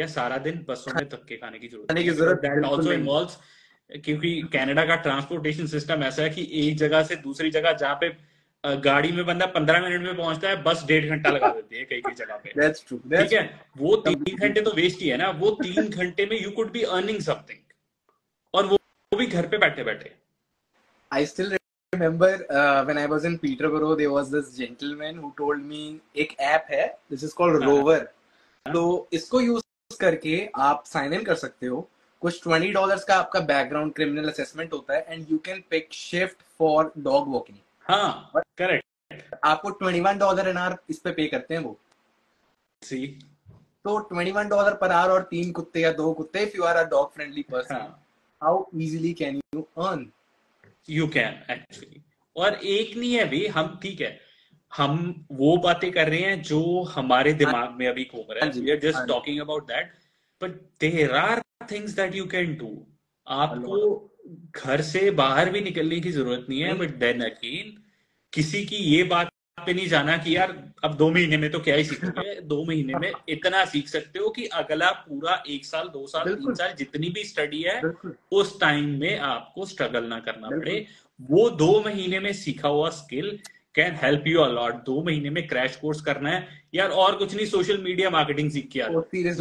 या सारा दिन बसों में धक्के खाने की जरूरत है। That also involves, क्योंकि Canada का transportation system ऐसा है कि एक जगह से दूसरी जगह, जहाँ पे गाड़ी में बंदा 15 मिनट में पहुंचता है, बस 1.5 घंटा लगा देती है कई कई जगह पे। That's true. ठीक है, वो 3 घंटे तो वेस्ट ही है ना। वो 3 घंटे में you could be earning something, और वो भी घर पे बैठे बैठे। I still remember when I was in Peterborough, there was this gentleman who told me एक ऐप है, this is called Rover. तो इसको यूज करके आप साइन इन कर सकते हो। कुछ $20 का आपका बैकग्राउंड क्रिमिनल असेसमेंट होता है, and you can pick shift for dog walking. हाँ, करेक्ट। आपको $21 एन आवर इस पे पे करते हैं वो। सी तो $21 पर आवर और 3 कुत्ते या 2 कुत्ते, if you are a dog friendly person, how easily can you earn? You can actually. और एक नहीं है भी, हम ठीक है, हम वो बातें कर रहे हैं जो हमारे दिमाग में अभी घूम रहा है, we are just talking about that, but there are things that you can do. आपको घर से बाहर भी निकलने की जरूरत नहीं है, बट देन अगेन किसी की ये बात पे नहीं जाना कि यार अब 2 महीने में तो क्या ही सीखोगे। 2 महीने में इतना सीख सकते हो कि अगला पूरा 1 साल, 2 साल, 3 साल, जितनी भी स्टडी है उस टाइम में आपको स्ट्रगल ना करना पड़े। वो 2 महीने में सीखा हुआ skill can help you a lot. 2 महीने में क्रैश कोर्स करना है यार, और कुछ नहीं, सोशल मीडिया मार्केटिंग सीख के यार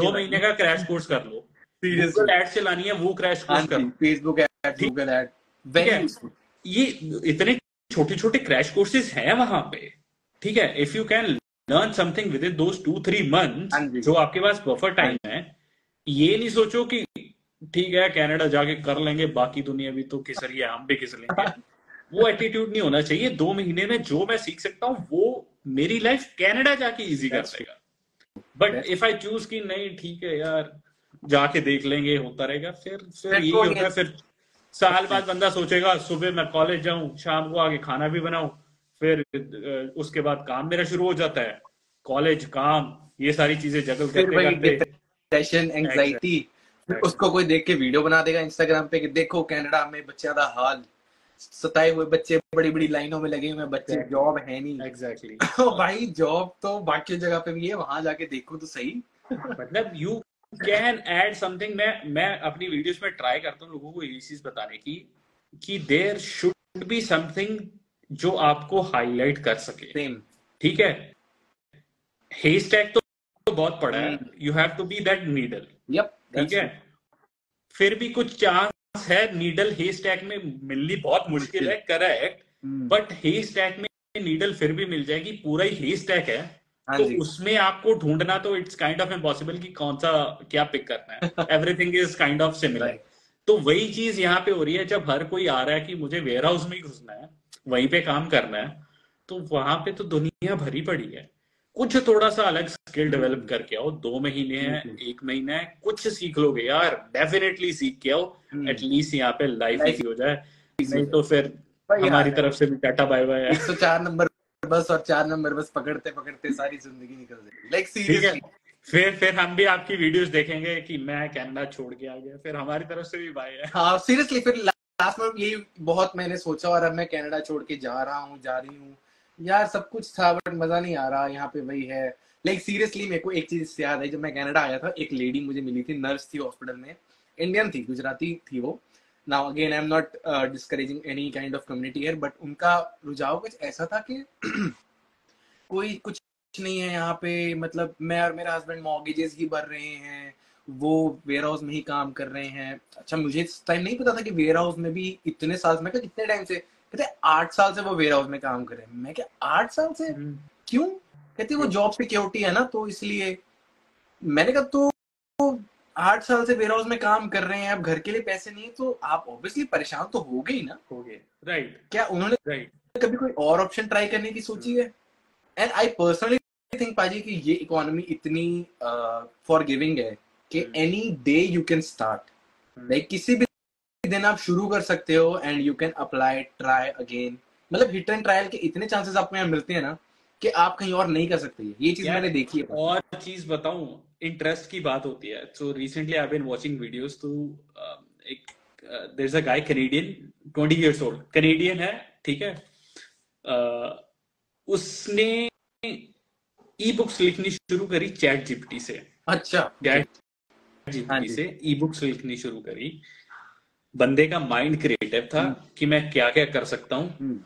2 महीने का क्रैश कोर्स कर लो। गूगल एड चलानी है, वो क्रैश कोर्स कर लो। Facebook ad, Google ad, very useful. ये इतने छोटे छोटे क्रैश कोर्सेज हैं वहां पे। ठीक है, if you can learn something within those 2-3 months, जो आपके पास बफर टाइम है, ये नहीं सोचो कि ठीक है कनाडा जाके कर लेंगे, बाकी दुनिया भी तो किस रही है, हम भी किस लेंगे। वो एटीट्यूड नहीं होना चाहिए। 2 महीने में जो मैं सीख सकता हूँ, वो मेरी लाइफ कनाडा जाके इजी कर देगा। बट इफ आई चूज की नहीं, ठीक है यार जाके देख लेंगे, होता रहेगा। फिर यही होता है, फिर साल बाद बंदा सोचेगा सुबह मैं कॉलेज जाऊं, शाम को आगे खाना भी बनाऊं, फिर उसके बाद काम मेरा शुरू हो जाता है, कॉलेज, काम, ये सारी चीजें जगल करते, टेंशन, एंजाइटी। उसको कोई देख के वीडियो बना देगा इंस्टाग्राम पे कि देखो कनाडा में बच्चों का हाल, सताए हुए बच्चे, बड़ी बड़ी लाइनों में लगे हुए बच्चे, जॉब है नहीं। एग्जैक्टली। भाई जॉब तो बाकी जगह पे भी है, वहां जाके देखो तो सही। मतलब यू कैन ऐड समथिंग। मैं अपनी वीडियोस में ट्राई करता हूँ लोगों को ये चीज बताने की कि देयर शुड बी समथिंग जो आपको हाईलाइट कर सके। ठीक है, हेस्टैक तो बहुत पड़ा है, you have to be that needle. ठीक है, फिर भी कुछ चांस है, नीडल हेस्टैक में मिलनी बहुत मुश्किल है, करेक्ट, बट हेस्टैक में नीडल फिर भी मिल जाएगी। पूरा ही हेस्टैक है तो उसमें आपको ढूंढना तो इट्स काइंड ऑफ इम्पॉसिबल कि कौन सा क्या पिक करना है। Everything is kind of similar. तो वही चीज यहाँ पे हो रही है। जब हर कोई आ रहा है कि मुझे वेयर हाउस में ही घुसना है, वहीं पे काम करना है, तो वहां पे तो दुनिया भरी पड़ी है। कुछ थोड़ा सा अलग स्किल डेवलप करके आओ। 2 महीने है, 1 महीना है, कुछ सीख लोगे यार, डेफिनेटली सीख के आओ। एटलीस्ट यहाँ पे लाइफ इजी हो जाए, नहीं तो फिर हमारी तरफ से भी टाटा बाय बाय है। 4 नंबर बस पकड़ते सारी जिंदगी निकल जाएगी। लाइक सीरियसली फिर हम भी आपकी वीडियोस देखेंगे कि मैं कनाडा छोड़ के आ गया, फिर हमारी तरफ से भी बाय है। हाँ सीरियसली, फिर लास्ट में यही बहुत मैंने सोचा, और अब मैं कनाडा छोड़ के जा रही हूँ यार, सब कुछ था बट मजा नहीं आ रहा, यहाँ पे वही है। लाइक सीरियसली मेरे को एक चीज याद आई, जब मैं कनाडा आया था, एक लेडी मुझे मिली थी, नर्स थी हॉस्पिटल में, इंडियन थी, गुजराती थी वो। Now again, I'm not discouraging any kind of community here, but उनका रुझाव कुछ ऐसा था कि कोई कुछ नहीं है यहाँ पे, मतलब मैं और मेरा हस्बैंड मॉर्गेजेस ही भर रहे हैं, वो वेयर हाउस में ही काम कर रहे हैं। अच्छा, मुझे इस टाइम नहीं पता था कि वेयर हाउस में भी इतने साल, मैं क्या कितने टाइम से, कहते 8 साल से वो वेयर हाउस में काम कर रहे हैं। मैं क्या 8 साल से, क्यों? कहते वो जॉब सिक्योरिटी है ना, तो इसलिए। मैंने कहा तो 8 साल से वेयर हाउस में काम कर रहे हैं, अब घर के लिए पैसे नहीं है, तो आप ऑब्वियसली परेशान तो हो गए ना। हो गए, राइट। क्या उन्होंने कभी कोई और ऑप्शन ट्राई करने की सोची है? एंड आई पर्सनली थिंक पाजी कि ये इकोनॉमी इतनी फॉरगिविंग है कि any day you can start, like किसी भी दिन आप शुरू कर सकते हो and you can apply, try again. मतलब हिट एंड ट्रायल के इतने चांसेस आपको यहाँ मिलते हैं ना कि आप कहीं और नहीं कर सकते। ये चीज मैंने देखी है। और चीज बताऊं, इंटरेस्ट की बात होती है। So recently I have been watching videos, तो एक there is a guy, Canadian, 20 years old Canadian है, ठीक है। उसने ई बुक्स लिखनी शुरू करी चैट जीपीटी से। अच्छा, चैट जीपीटी से ई बुक्स लिखनी शुरू करी। बंदे का माइंड क्रिएटिव था कि मैं क्या क्या कर सकता हूँ।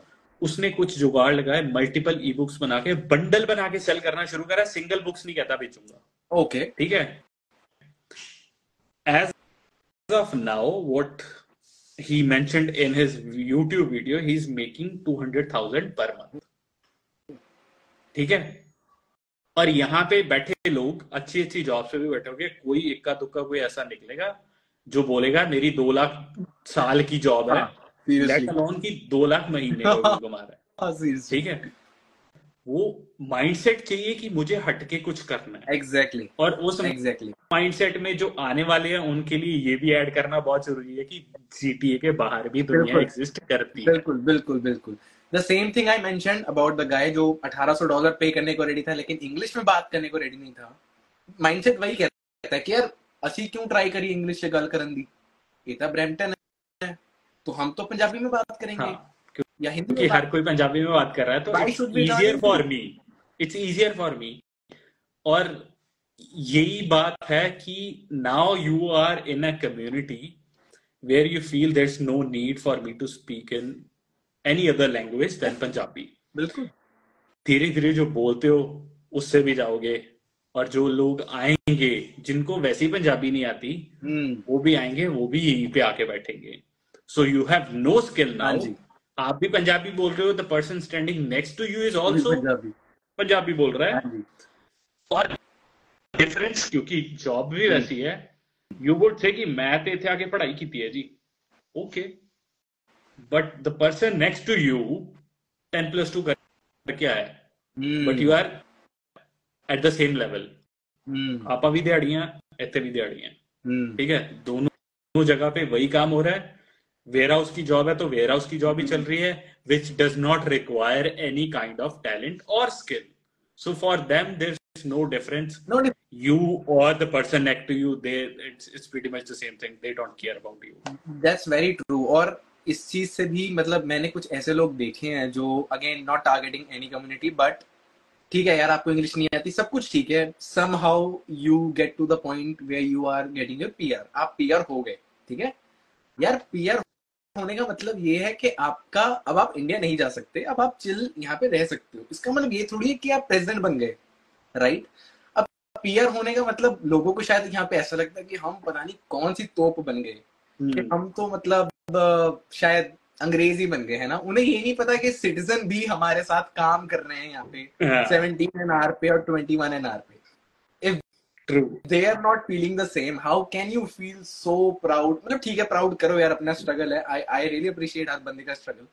उसने कुछ जुगाड़ लगाए, मल्टीपल ई बुक्स बना के, बंडल बना के सेल करना शुरू करा। सिंगल बुक्स नहीं कहता बेचूंगा, ओके, ठीक है। As of now what he mentioned in his YouTube video, he is making 200,000 per month, ठीक है। और यहाँ पे बैठे लोग, अच्छी अच्छी जॉब पे भी बैठोगे, कोई इक्का दुक्का कोई ऐसा निकलेगा जो बोलेगा मेरी 2 लाख साल की जॉब है, लेट अलोन की 2 लाख महीने कमा रहा है, ठीक है। वो माइंडसेट चाहिए कि मुझे हटके कुछ करना है। एग्जैक्टली और उस माइंडसेट में जो आने वाले हैं उनके लिए ये भी ऐड करना बहुत जरूरी है कि GTA के बाहर भी दुनिया एग्जिस्ट करती है। बिल्कुल बिल्कुल बिल्कुल। The same thing I mentioned about the guy जो $1,800 पे करने को रेडी था लेकिन इंग्लिश में बात करने को रेडी नहीं था। माइंडसेट वही कहता है कि यार असी क्यों ट्राई करिए इंग्लिश से गल करने दी, ये तो ब्रैम्पटन है तो हम तो पंजाबी में बात करेंगे। हाँ, या हिंदी में। हर कोई पंजाबी में बात कर रहा है, तो इट्स इजियर फॉर मी। और यही बात है कि now you are in a community where you feel there is no need for me to speak in any other language than Punjabi. बिल्कुल। धीरे धीरे जो बोलते हो उससे भी जाओगे, और जो लोग आएंगे जिनको वैसे ही पंजाबी नहीं आती, वो भी आएंगे, वो भी यहीं पे आके बैठेंगे। So you have no skill now. आप भी पंजाबी बोल रहे हो, the person standing next to you is also Punjabi बोल रहा है। और डिफरेंस, क्योंकि जॉब भी वैसी है, you would say कि मैं तो इथे आके पढ़ाई की है जी, okay, but the person next to you 10+2 करके आया, but you are at the same level. आपा भी दिहाड़ियां, इथे भी दिहाड़ियां, ठीक है, दोनों जगह पे वही काम हो रहा है। वेयर हाउस की जॉब है तो वेयर हाउस की जॉब ही चल रही है, which does not require any kind of talent और skill. So for them there is no difference, you और the person next to you, they it's pretty much the same thing, they don't care about you. That's very true. और इस चीज से भी मतलब मैंने कुछ ऐसे लोग देखे हैं जो, again not targeting any community, but ठीक है यार आपको इंग्लिश नहीं आती, सब कुछ ठीक है, somehow you get to the point where you are getting your PR, आप पीआर हो गए, ठीक है। यार पीआर होने का मतलब ये है कि आपका, अब आप इंडिया नहीं जा सकते, अब आप चिल यहाँ पे रह सकते हो। इसका मतलब ये थोड़ी है कि आप प्रेसिडेंट बन गए, राइट। अब पीआर होने का मतलब, लोगों को शायद यहाँ पे ऐसा लगता है कि हम पता नहीं कौन सी तोप बन गए, कि हम तो मतलब शायद अंग्रेजी बन गए, है ना। उन्हें ये नहीं पता कि सिटीजन भी हमारे साथ काम कर रहे हैं यहाँ पे 17 NR पे और 21 NR पे। If True. They are not feeling the same. How can you feel so proud? मतलब ठीक है, proud करो यार, अपना struggle है। I really appreciate हर बंदे का struggle.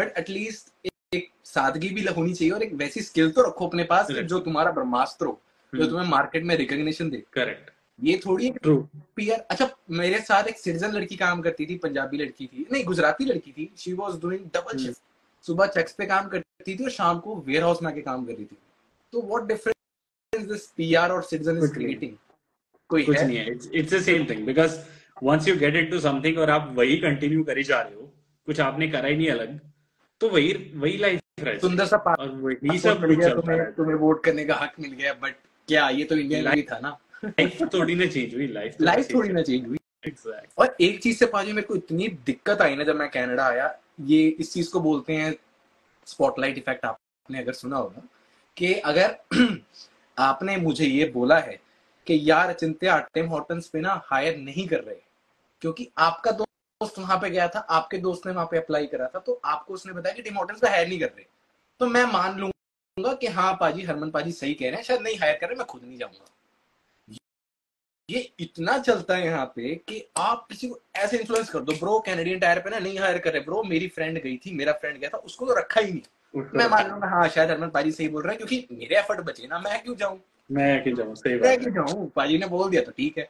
But at least एक सादगी भी होनी चाहिए, और एक वैसी skill तो रखो अपने पास जो तुम्हारा ब्रह्मास्त्र हो, जो तुम्हें मार्केट में रिकॉग्निशन दे। करेक्ट। ये थोड़ी ट्रू पीआर। अच्छा, मेरे साथ एक सिटीजन लड़की काम करती थी, पंजाबी लड़की थी, नहीं गुजराती लड़की थी। She was doing double shift, सुबह चेक्स पे काम करती थी और शाम को वेयर हाउस में आके काम कर रही थी। तो what difference this PR or citizen is creating? कुछ नहीं है, it's the same thing, because once you get into something और आप वही कंटिन्यू करी जा रहे हो, कुछ आपने करा ही नहीं अलग, तो वही लाइफ है। सुंदर सा और वही सब मिल गया, तुम्हें वोट करने का हक मिल गया, बट क्या ये तो इंडिया में ही था ना। लाइफ थोड़ी ना चेंज हुई, लाइफ थोड़ी ना चेंज हुई। exactly. और एक चीज से पाजी मेरे को इतनी दिक्कत आई ना जब मैं कनाडा आया, ये इस चीज को बोलते हैं स्पॉटलाइट इफेक्ट, आपने अगर सुना होगा, कि अगर आपने मुझे ये बोला है कि यार चिंत्या टिम हॉर्टन्स पे ना हायर नहीं कर रहे क्योंकि आपका दोस्त वहां पे गया था, आपके दोस्त ने वहां पे अप्लाई करा था, तो आपको उसने बताया कि टिम हॉर्टन्स पे हायर नहीं कर रहे, तो मैं मान लूंगा कि हाँ पाजी हरमन पाजी सही कह रहे हैं, शायद नहीं हायर कर रहे, मैं खुद नहीं जाऊंगा। ये इतना चलता है यहाँ पे कि आप किसी को ऐसे इन्फ्लुएंस कर दो, ब्रो कैनेडियन टायर पे ना नहीं हायर कर रहे, ब्रो मेरी फ्रेंड गई थी, मेरा फ्रेंड गया था, उसको तो रखा ही नहीं, मैं मान लूंगा हाँ शायद हरमन पाजी सही बोल रहा है क्योंकि मेरे एफर्ट बचे ना, मैं क्यों जाऊँ, सही बात, मैं क्यों जाऊँ, पाजी ने बोल दिया तो ठीक है।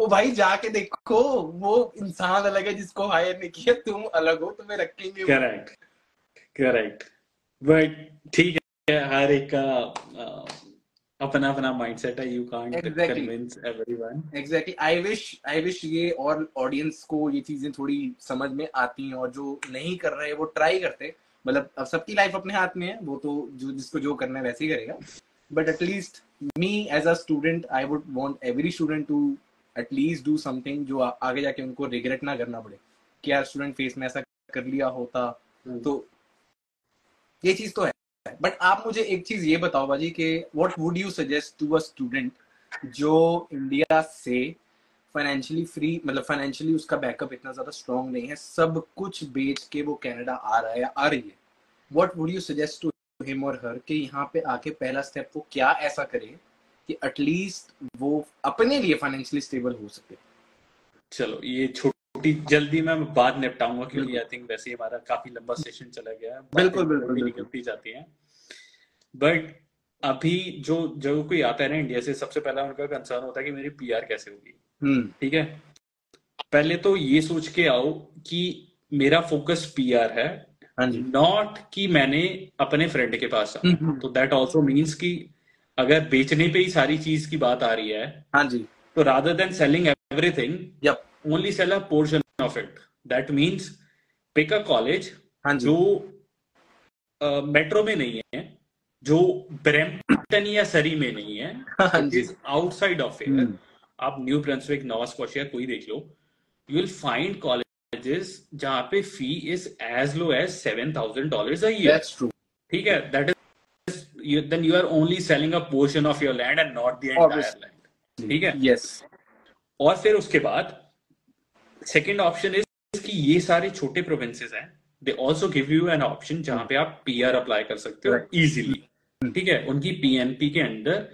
ओ भाई जाके देखो, वो इंसान अलग है जिसको हायर नहीं किया, तुम अलग हो, तुम्हें रखेंगे। करेक्ट करेक्ट, बट ठीक है, हर एक का अपना अपना माइंडसेट है, you can't convince everyone. Exactly, I wish ये और ऑडियंस को ये चीजें थोड़ी समझ में आती हैं, और जो नहीं कर रहे वो ट्राई करते, मतलब अब सबकी लाइफ अपने हाथ में है, वो तो जो जिसको जो करना है वैसे ही करेगा, but at least me as a student I would want every student to at least do something जो आगे जाके उनको रिग्रेट ना करना पड़े कि यार स्टूडेंट फेस में ऐसा कर लिया होता। तो ये चीज तो है, बट आप मुझे एक चीज ये बताओ बाजी कि what would you suggest to a student जो इंडिया से फाइनेंशियली फ्री, मतलब फाइनेंशियली उसका बैकअप इतना ज्यादा स्ट्रांग नहीं है, सब कुछ बेच के वो कनाडा आ रहा है या आ रही है, what would you suggest to him और हर कि यहाँ पे आके पहला स्टेप वो क्या ऐसा करे कि एटलीस्ट वो अपने लिए फाइनेंशियली स्टेबल हो सके। चलो ये छोटी जल्दी मैं बाद निपटाऊंगा क्योंकि आई थिंक वैसे ही हमारा काफी लंबा सेशन चला गया है, बिल्कुल निकलती जाती है। बट अभी जो कोई आता है ना इंडिया से, सबसे पहला उनका कंसर्न होता है कि मेरी पीआर कैसे होगी। ठीक है, पहले तो ये सोच के आओ कि मेरा फोकस पीआर है, नॉट कि मैंने अपने फ्रेंड के पास आया। तो दैट ऑल्सो मीन्स कि अगर बेचने पे ही सारी चीज की बात आ रही है, हाँ जी, तो rather than selling everything, only sell a portion of it. That means pick a college जो मेट्रो में नहीं है, जो ब्रैम्पटन या सरी में नहीं है, आउटसाइड ऑफ हियर, आप न्यू ब्रंसविक, नोवा स्कोशिया कोई देख लो, यू विल फाइंड कॉलेजेस जहां पे fee is as low as $7,000 a year. ठीक है, that then you are only selling a portion of your land and not the entire land. ठीक है, yes. और फिर उसके बाद second option is कि ये सारे छोटे provinces हैं, they also give you an option जहाँ पे आप PR apply कर सकते हो easily. ठीक है, उनकी PNP के अंदर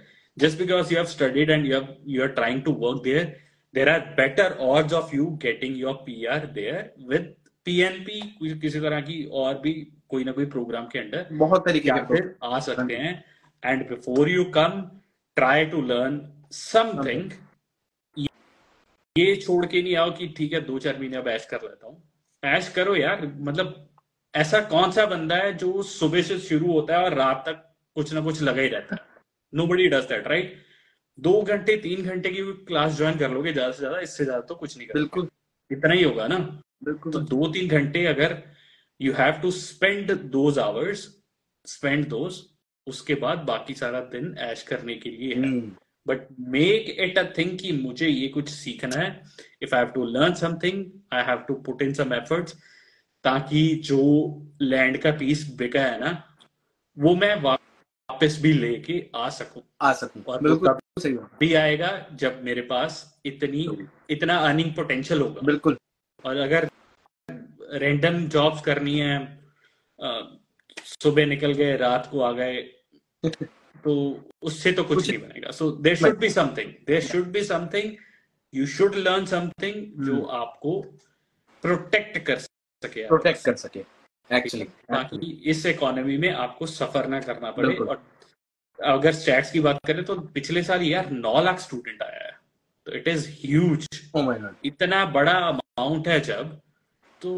just because you have studied and you are trying to work there are better odds of you getting your PR there with PNP किसी तरह की और भी कोई ना कोई प्रोग्राम के अंदर बहुत तरीके के आ सकते हैं। And before you come try to learn something, ये छोड़ के नहीं आओ कि ठीक है 2-4 महीने अब ऐश कर लेता हूँ। ऐश करो यार, मतलब ऐसा कौन सा बंदा है जो सुबह से शुरू होता है और रात तक कुछ ना कुछ लगा ही रहता है? Nobody does that, right? 2-3 घंटे की क्लास ज्वाइन कर लोगे ज्यादा से ज्यादा, इससे ज्यादा तो कुछ नहीं कर, बिल्कुल इतना ही होगा ना, बिल्कुल। तो 2-3 घंटे अगर You have to spend those hours, spend those. उसके बाद बाकी सारा दिन ऐश करने के लिए है। But make it a thing कि मुझे ये कुछ सीखना है। If I have to learn something, I have to put in some efforts, ताकि जो लैंड का पीस बिका है ना, वो मैं वापस भी लेके आ सकूं। और बिल्कुल सही बात भी आएगा जब मेरे पास इतना अर्निंग पोटेंशियल होगा। बिल्कुल। और अगर रैंडम जॉब्स करनी है, सुबह निकल गए रात को आ गए, तो उससे तो कुछ नहीं बनेगा। So there should be something you should learn something जो आपको प्रोटेक्ट कर सके एक्चुअली, ताकि इस इकोनॉमी में आपको सफर ना करना पड़े। और अगर स्टैट्स की बात करें तो पिछले साल यार 9 लाख स्टूडेंट आया है, तो इट इज ह्यूज, इतना बड़ा अमाउंट है। जब तो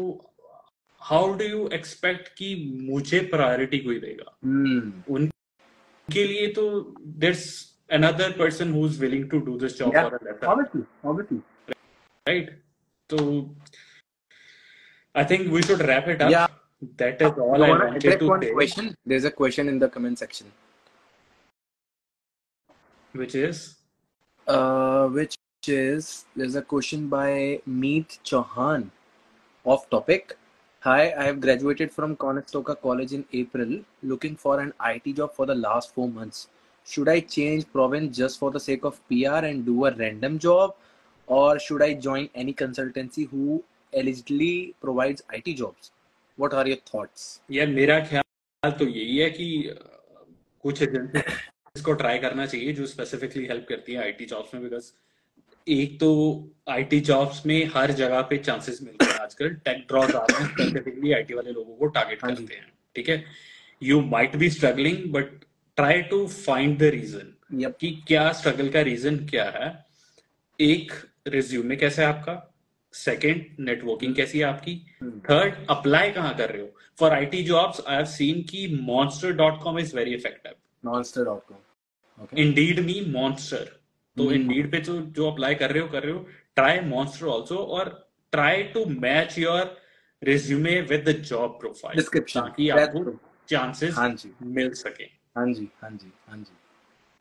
हाउ डू यू एक्सपेक्ट कि मुझे प्रायोरिटी कोई देगा? उनके लिए तो there's another person who is willing to do this job for a life time, obviously, right? तो I think we should wrap it up, that is all I wanted to tell. Question, there is a question in the comment section which is is, there's a question by Meet Chauhan. Off topic. Hi, I have graduated from Conestoga College in April, looking for an IT job for the last 4 months. Should I change province just for the sake of PR and do a random job, or should I join any consultancy who allegedly provides IT jobs? What are your thoughts? Yeah, मेरा ख्याल तो यही है कि कुछ एजेंसीज को ट्राई करना चाहिए जो स्पेसिफिकली हेल्प करती है IT जॉब्स में, बिकॉज एक तो IT जॉब्स में हर जगह पे चांसेस मिलते हैं आजकल. टेक ड्रॉज आ रहे हैं स्पेसिफिकली IT वाले लोगों को टारगेट करते हैं. ठीक है, you might be struggling but try to find the reason कि क्या स्ट्रगल का रीजन क्या है. एक, रिज्यूमे कैसा है आपका, सेकेंड, नेटवर्किंग कैसी है आपकी, थर्ड, अप्लाई कहाँ कर रहे हो. For IT jobs I have seen की monster.com is very effective. monster.com, Indeed मी मॉन्स्टर. तो इंडीड पे जो अप्लाई कर रहे हो ट्राई मॉन्स्टर ऑल्सो और try to match your resume with the job profile description, ताकि आपको चांसेस मिल सके. हाँ जी.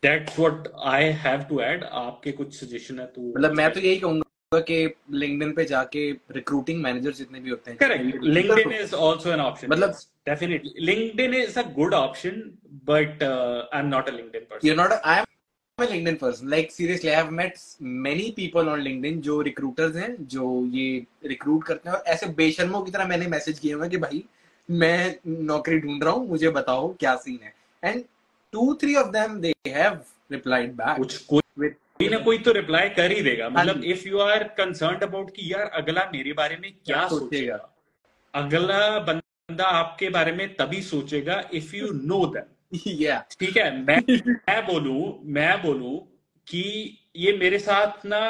That's what I have to add. आपके कुछ सजेशन है तो? मतलब मैं तो यही कहूंगा कि LinkedIn पे जाके रिक्रूटिंग मैनेजर जितने भी होते हैं. Correct. LinkedIn is also an option. मतलब definitely LinkedIn is a good option, but I'm not a LinkedIn person. You're not. I am a LinkedIn person. Like seriously, I have met many people on LinkedIn जो recruiters हैं, जो ये recruit करते हैं, और ऐसे बेशर्मों की तरह मैंने मैसेज किए हुए कि भाई मैं नौकरी ढूंढ रहा हूँ, मुझे बताओ क्या सीन है. And 2-3 of them, they have replied back. कोई ना कोई तो रिप्लाई कर ही देगा. मतलब if you are concerned about कि यार अगला मेरे बारे में क्या सोचेगा, अगला बंदा आपके बारे में तभी सोचेगा if you know them. ठीक है, मैं बोलूं कि ये मेरे साथ ना,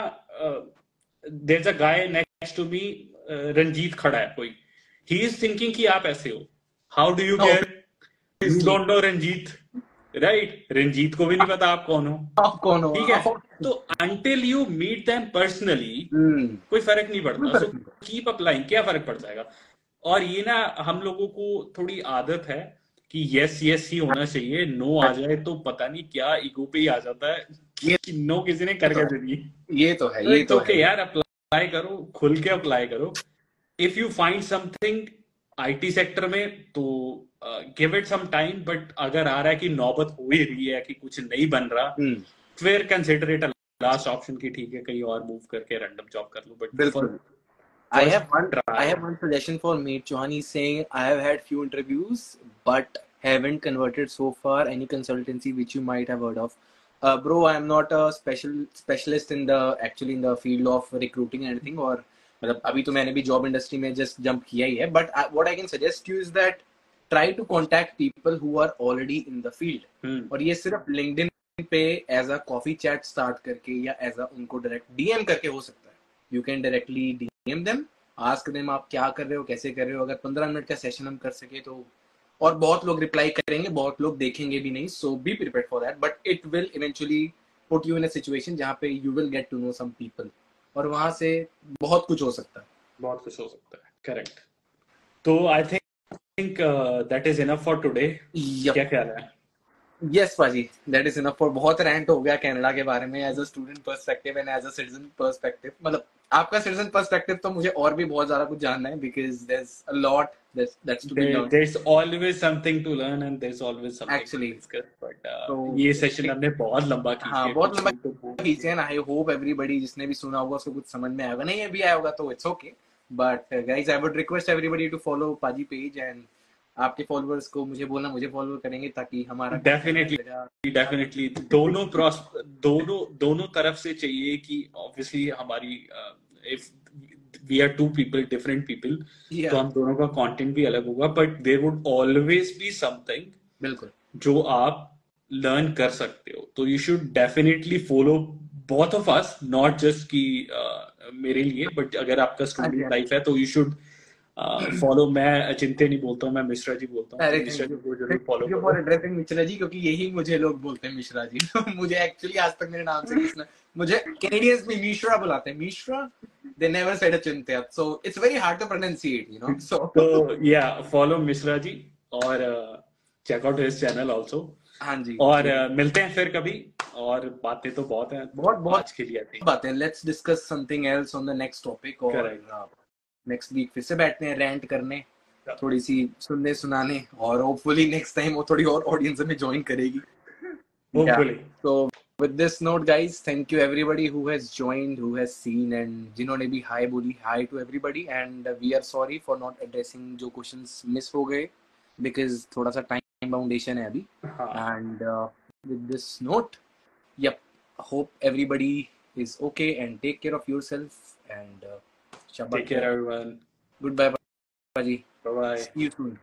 there's a guy next to me, Ranjit खड़ा है कोई, he is thinking कि आप ऐसे हो. How do you care? You don't know Ranjit, right? Ranjit को भी नहीं पता आप कौन हो. ठीक है, तो until you meet them personally कोई फर्क नहीं पड़ता. So keep applying. क्या फर्क पड़ जाएगा? और ये ना हम लोगों को थोड़ी आदत है कि yes ही होना चाहिए, no आ जाए तो पता नहीं क्या ईगो पे ही आ जाता है कि no किसी ने करके दे दी. ये तो है यार, अप्लाई करो, खुल के अप्लाई करो. If you find something IT sector में तो give it some time, but अगर आ रहा है कि नौबत हो ही रही है कि कुछ नहीं बन रहा, फिर कंसीडर इट लास्ट ऑप्शन की ठीक है कहीं और मूव करके रैंडम जॉब कर लो. बट बिल्कुल, I have one suggestion for Meet Chauhan. He's saying I have had few interviews but haven't converted so far. Any consultancy which you might have heard of? Bro, I am not a specialist in the field of recruiting and anything, or मतलब अभी तो मैंने भी जॉब इंडस्ट्री में जस्ट जंप किया ही है. But what I can suggest you is that try to contact people who are already in the field. और ये सिर्फ LinkedIn पे as a coffee chat start करके या as a उनको direct DM करके हो सकता है. You can directly DM them, ask them आप क्या कर रहे हो, कैसे कर रहे हो. अगर 15 मिनट का सेशन हम कर सके तो, और बहुत लोग रिप्लाई करेंगे, बहुत लोग देखेंगे भी नहीं. So be prepared for that, but it will eventually put you in a situation जहाँ पे you will get to know some people, और वहाँ से बहुत कुछ हो सकता है. Correct. तो I think that is enough for today. क्या ख्याल है? Yes Paji, that is enough for. बहुत rant हो गया कनाडा के बारे में, as a student perspective and as a citizen perspective. मतलब आपका citizen perspective तो मुझे और भी बहुत ज़्यादा कुछ जानना है, because there's a lot that's to be learned. There's always something to learn and there's always something actually to discuss. But ये सेशन हमने बहुत लंबा खींचा है. I hope everybody जिसने भी सुना होगा उसको कुछ समझ में आएगा, नहीं अभी आएगा तो it's okay. But guys, I would request everybody to follow Paji page, and आपके followers को मुझे बोलना, मुझे follow करेंगे ताकि हमारा definitely दोनों तरफ से चाहिए कि obviously हमारी if we are two people, different people, तो हम दोनों का content भी अलग होगा, but there would always be something बिल्कुल जो आप learn कर सकते हो. तो you should definitely follow both of us, not just कि मेरे लिए, बट अगर आपका स्टूडेंट लाइफ है तो यू शुड फॉलो. मैं अचिंत्य नहीं बोलता हूँ, मैं मिश्रा जी बोलता हूँ. मिश्रा जी को जरूर फॉलो करो. फॉर एड्रेसिंग मिश्रा जी, क्योंकि यही मुझे लोग बोलते हैं मिश्रा जी. मुझे एक्चुअली आज तक मेरे नाम से किसने, मुझे कैनेडियंस में मिश्रा बुलाते हैं. Mishra, they never said Achintya, so it's very hard to pronunciate, you know. So yeah, follow Mishra ji और check out his channel also. हाँ जी, और मिलते हैं फिर कभी. और बातें तो बहुत हैं, बहुत बहुत आज के लिए बातें। Let's discuss something else on the next topic और नेक्स्ट वीक फिर से बैठते हैं रेंट करने, थोड़ी सी सुनने सुनाने, और होपफुली नेक्स्ट टाइम वो थोड़ी और ऑडियंस में ज्वाइन करेगी होपफुली। तो with this note guys, thank you everybody who has joined, who has seen, and जिन्होंने भी हाय बोली, hi to everybody. And we are sorry for not addressing जो क्वेश्चंस मिस हो गए बिकॉज थोड़ा सा टाइम बाउंडेशन है अभी। And with this note, yep, hope everybody is okay and take care of yourself and Shabbat. Take care everyone. Goodbye, Paji. Bye bye. See you soon.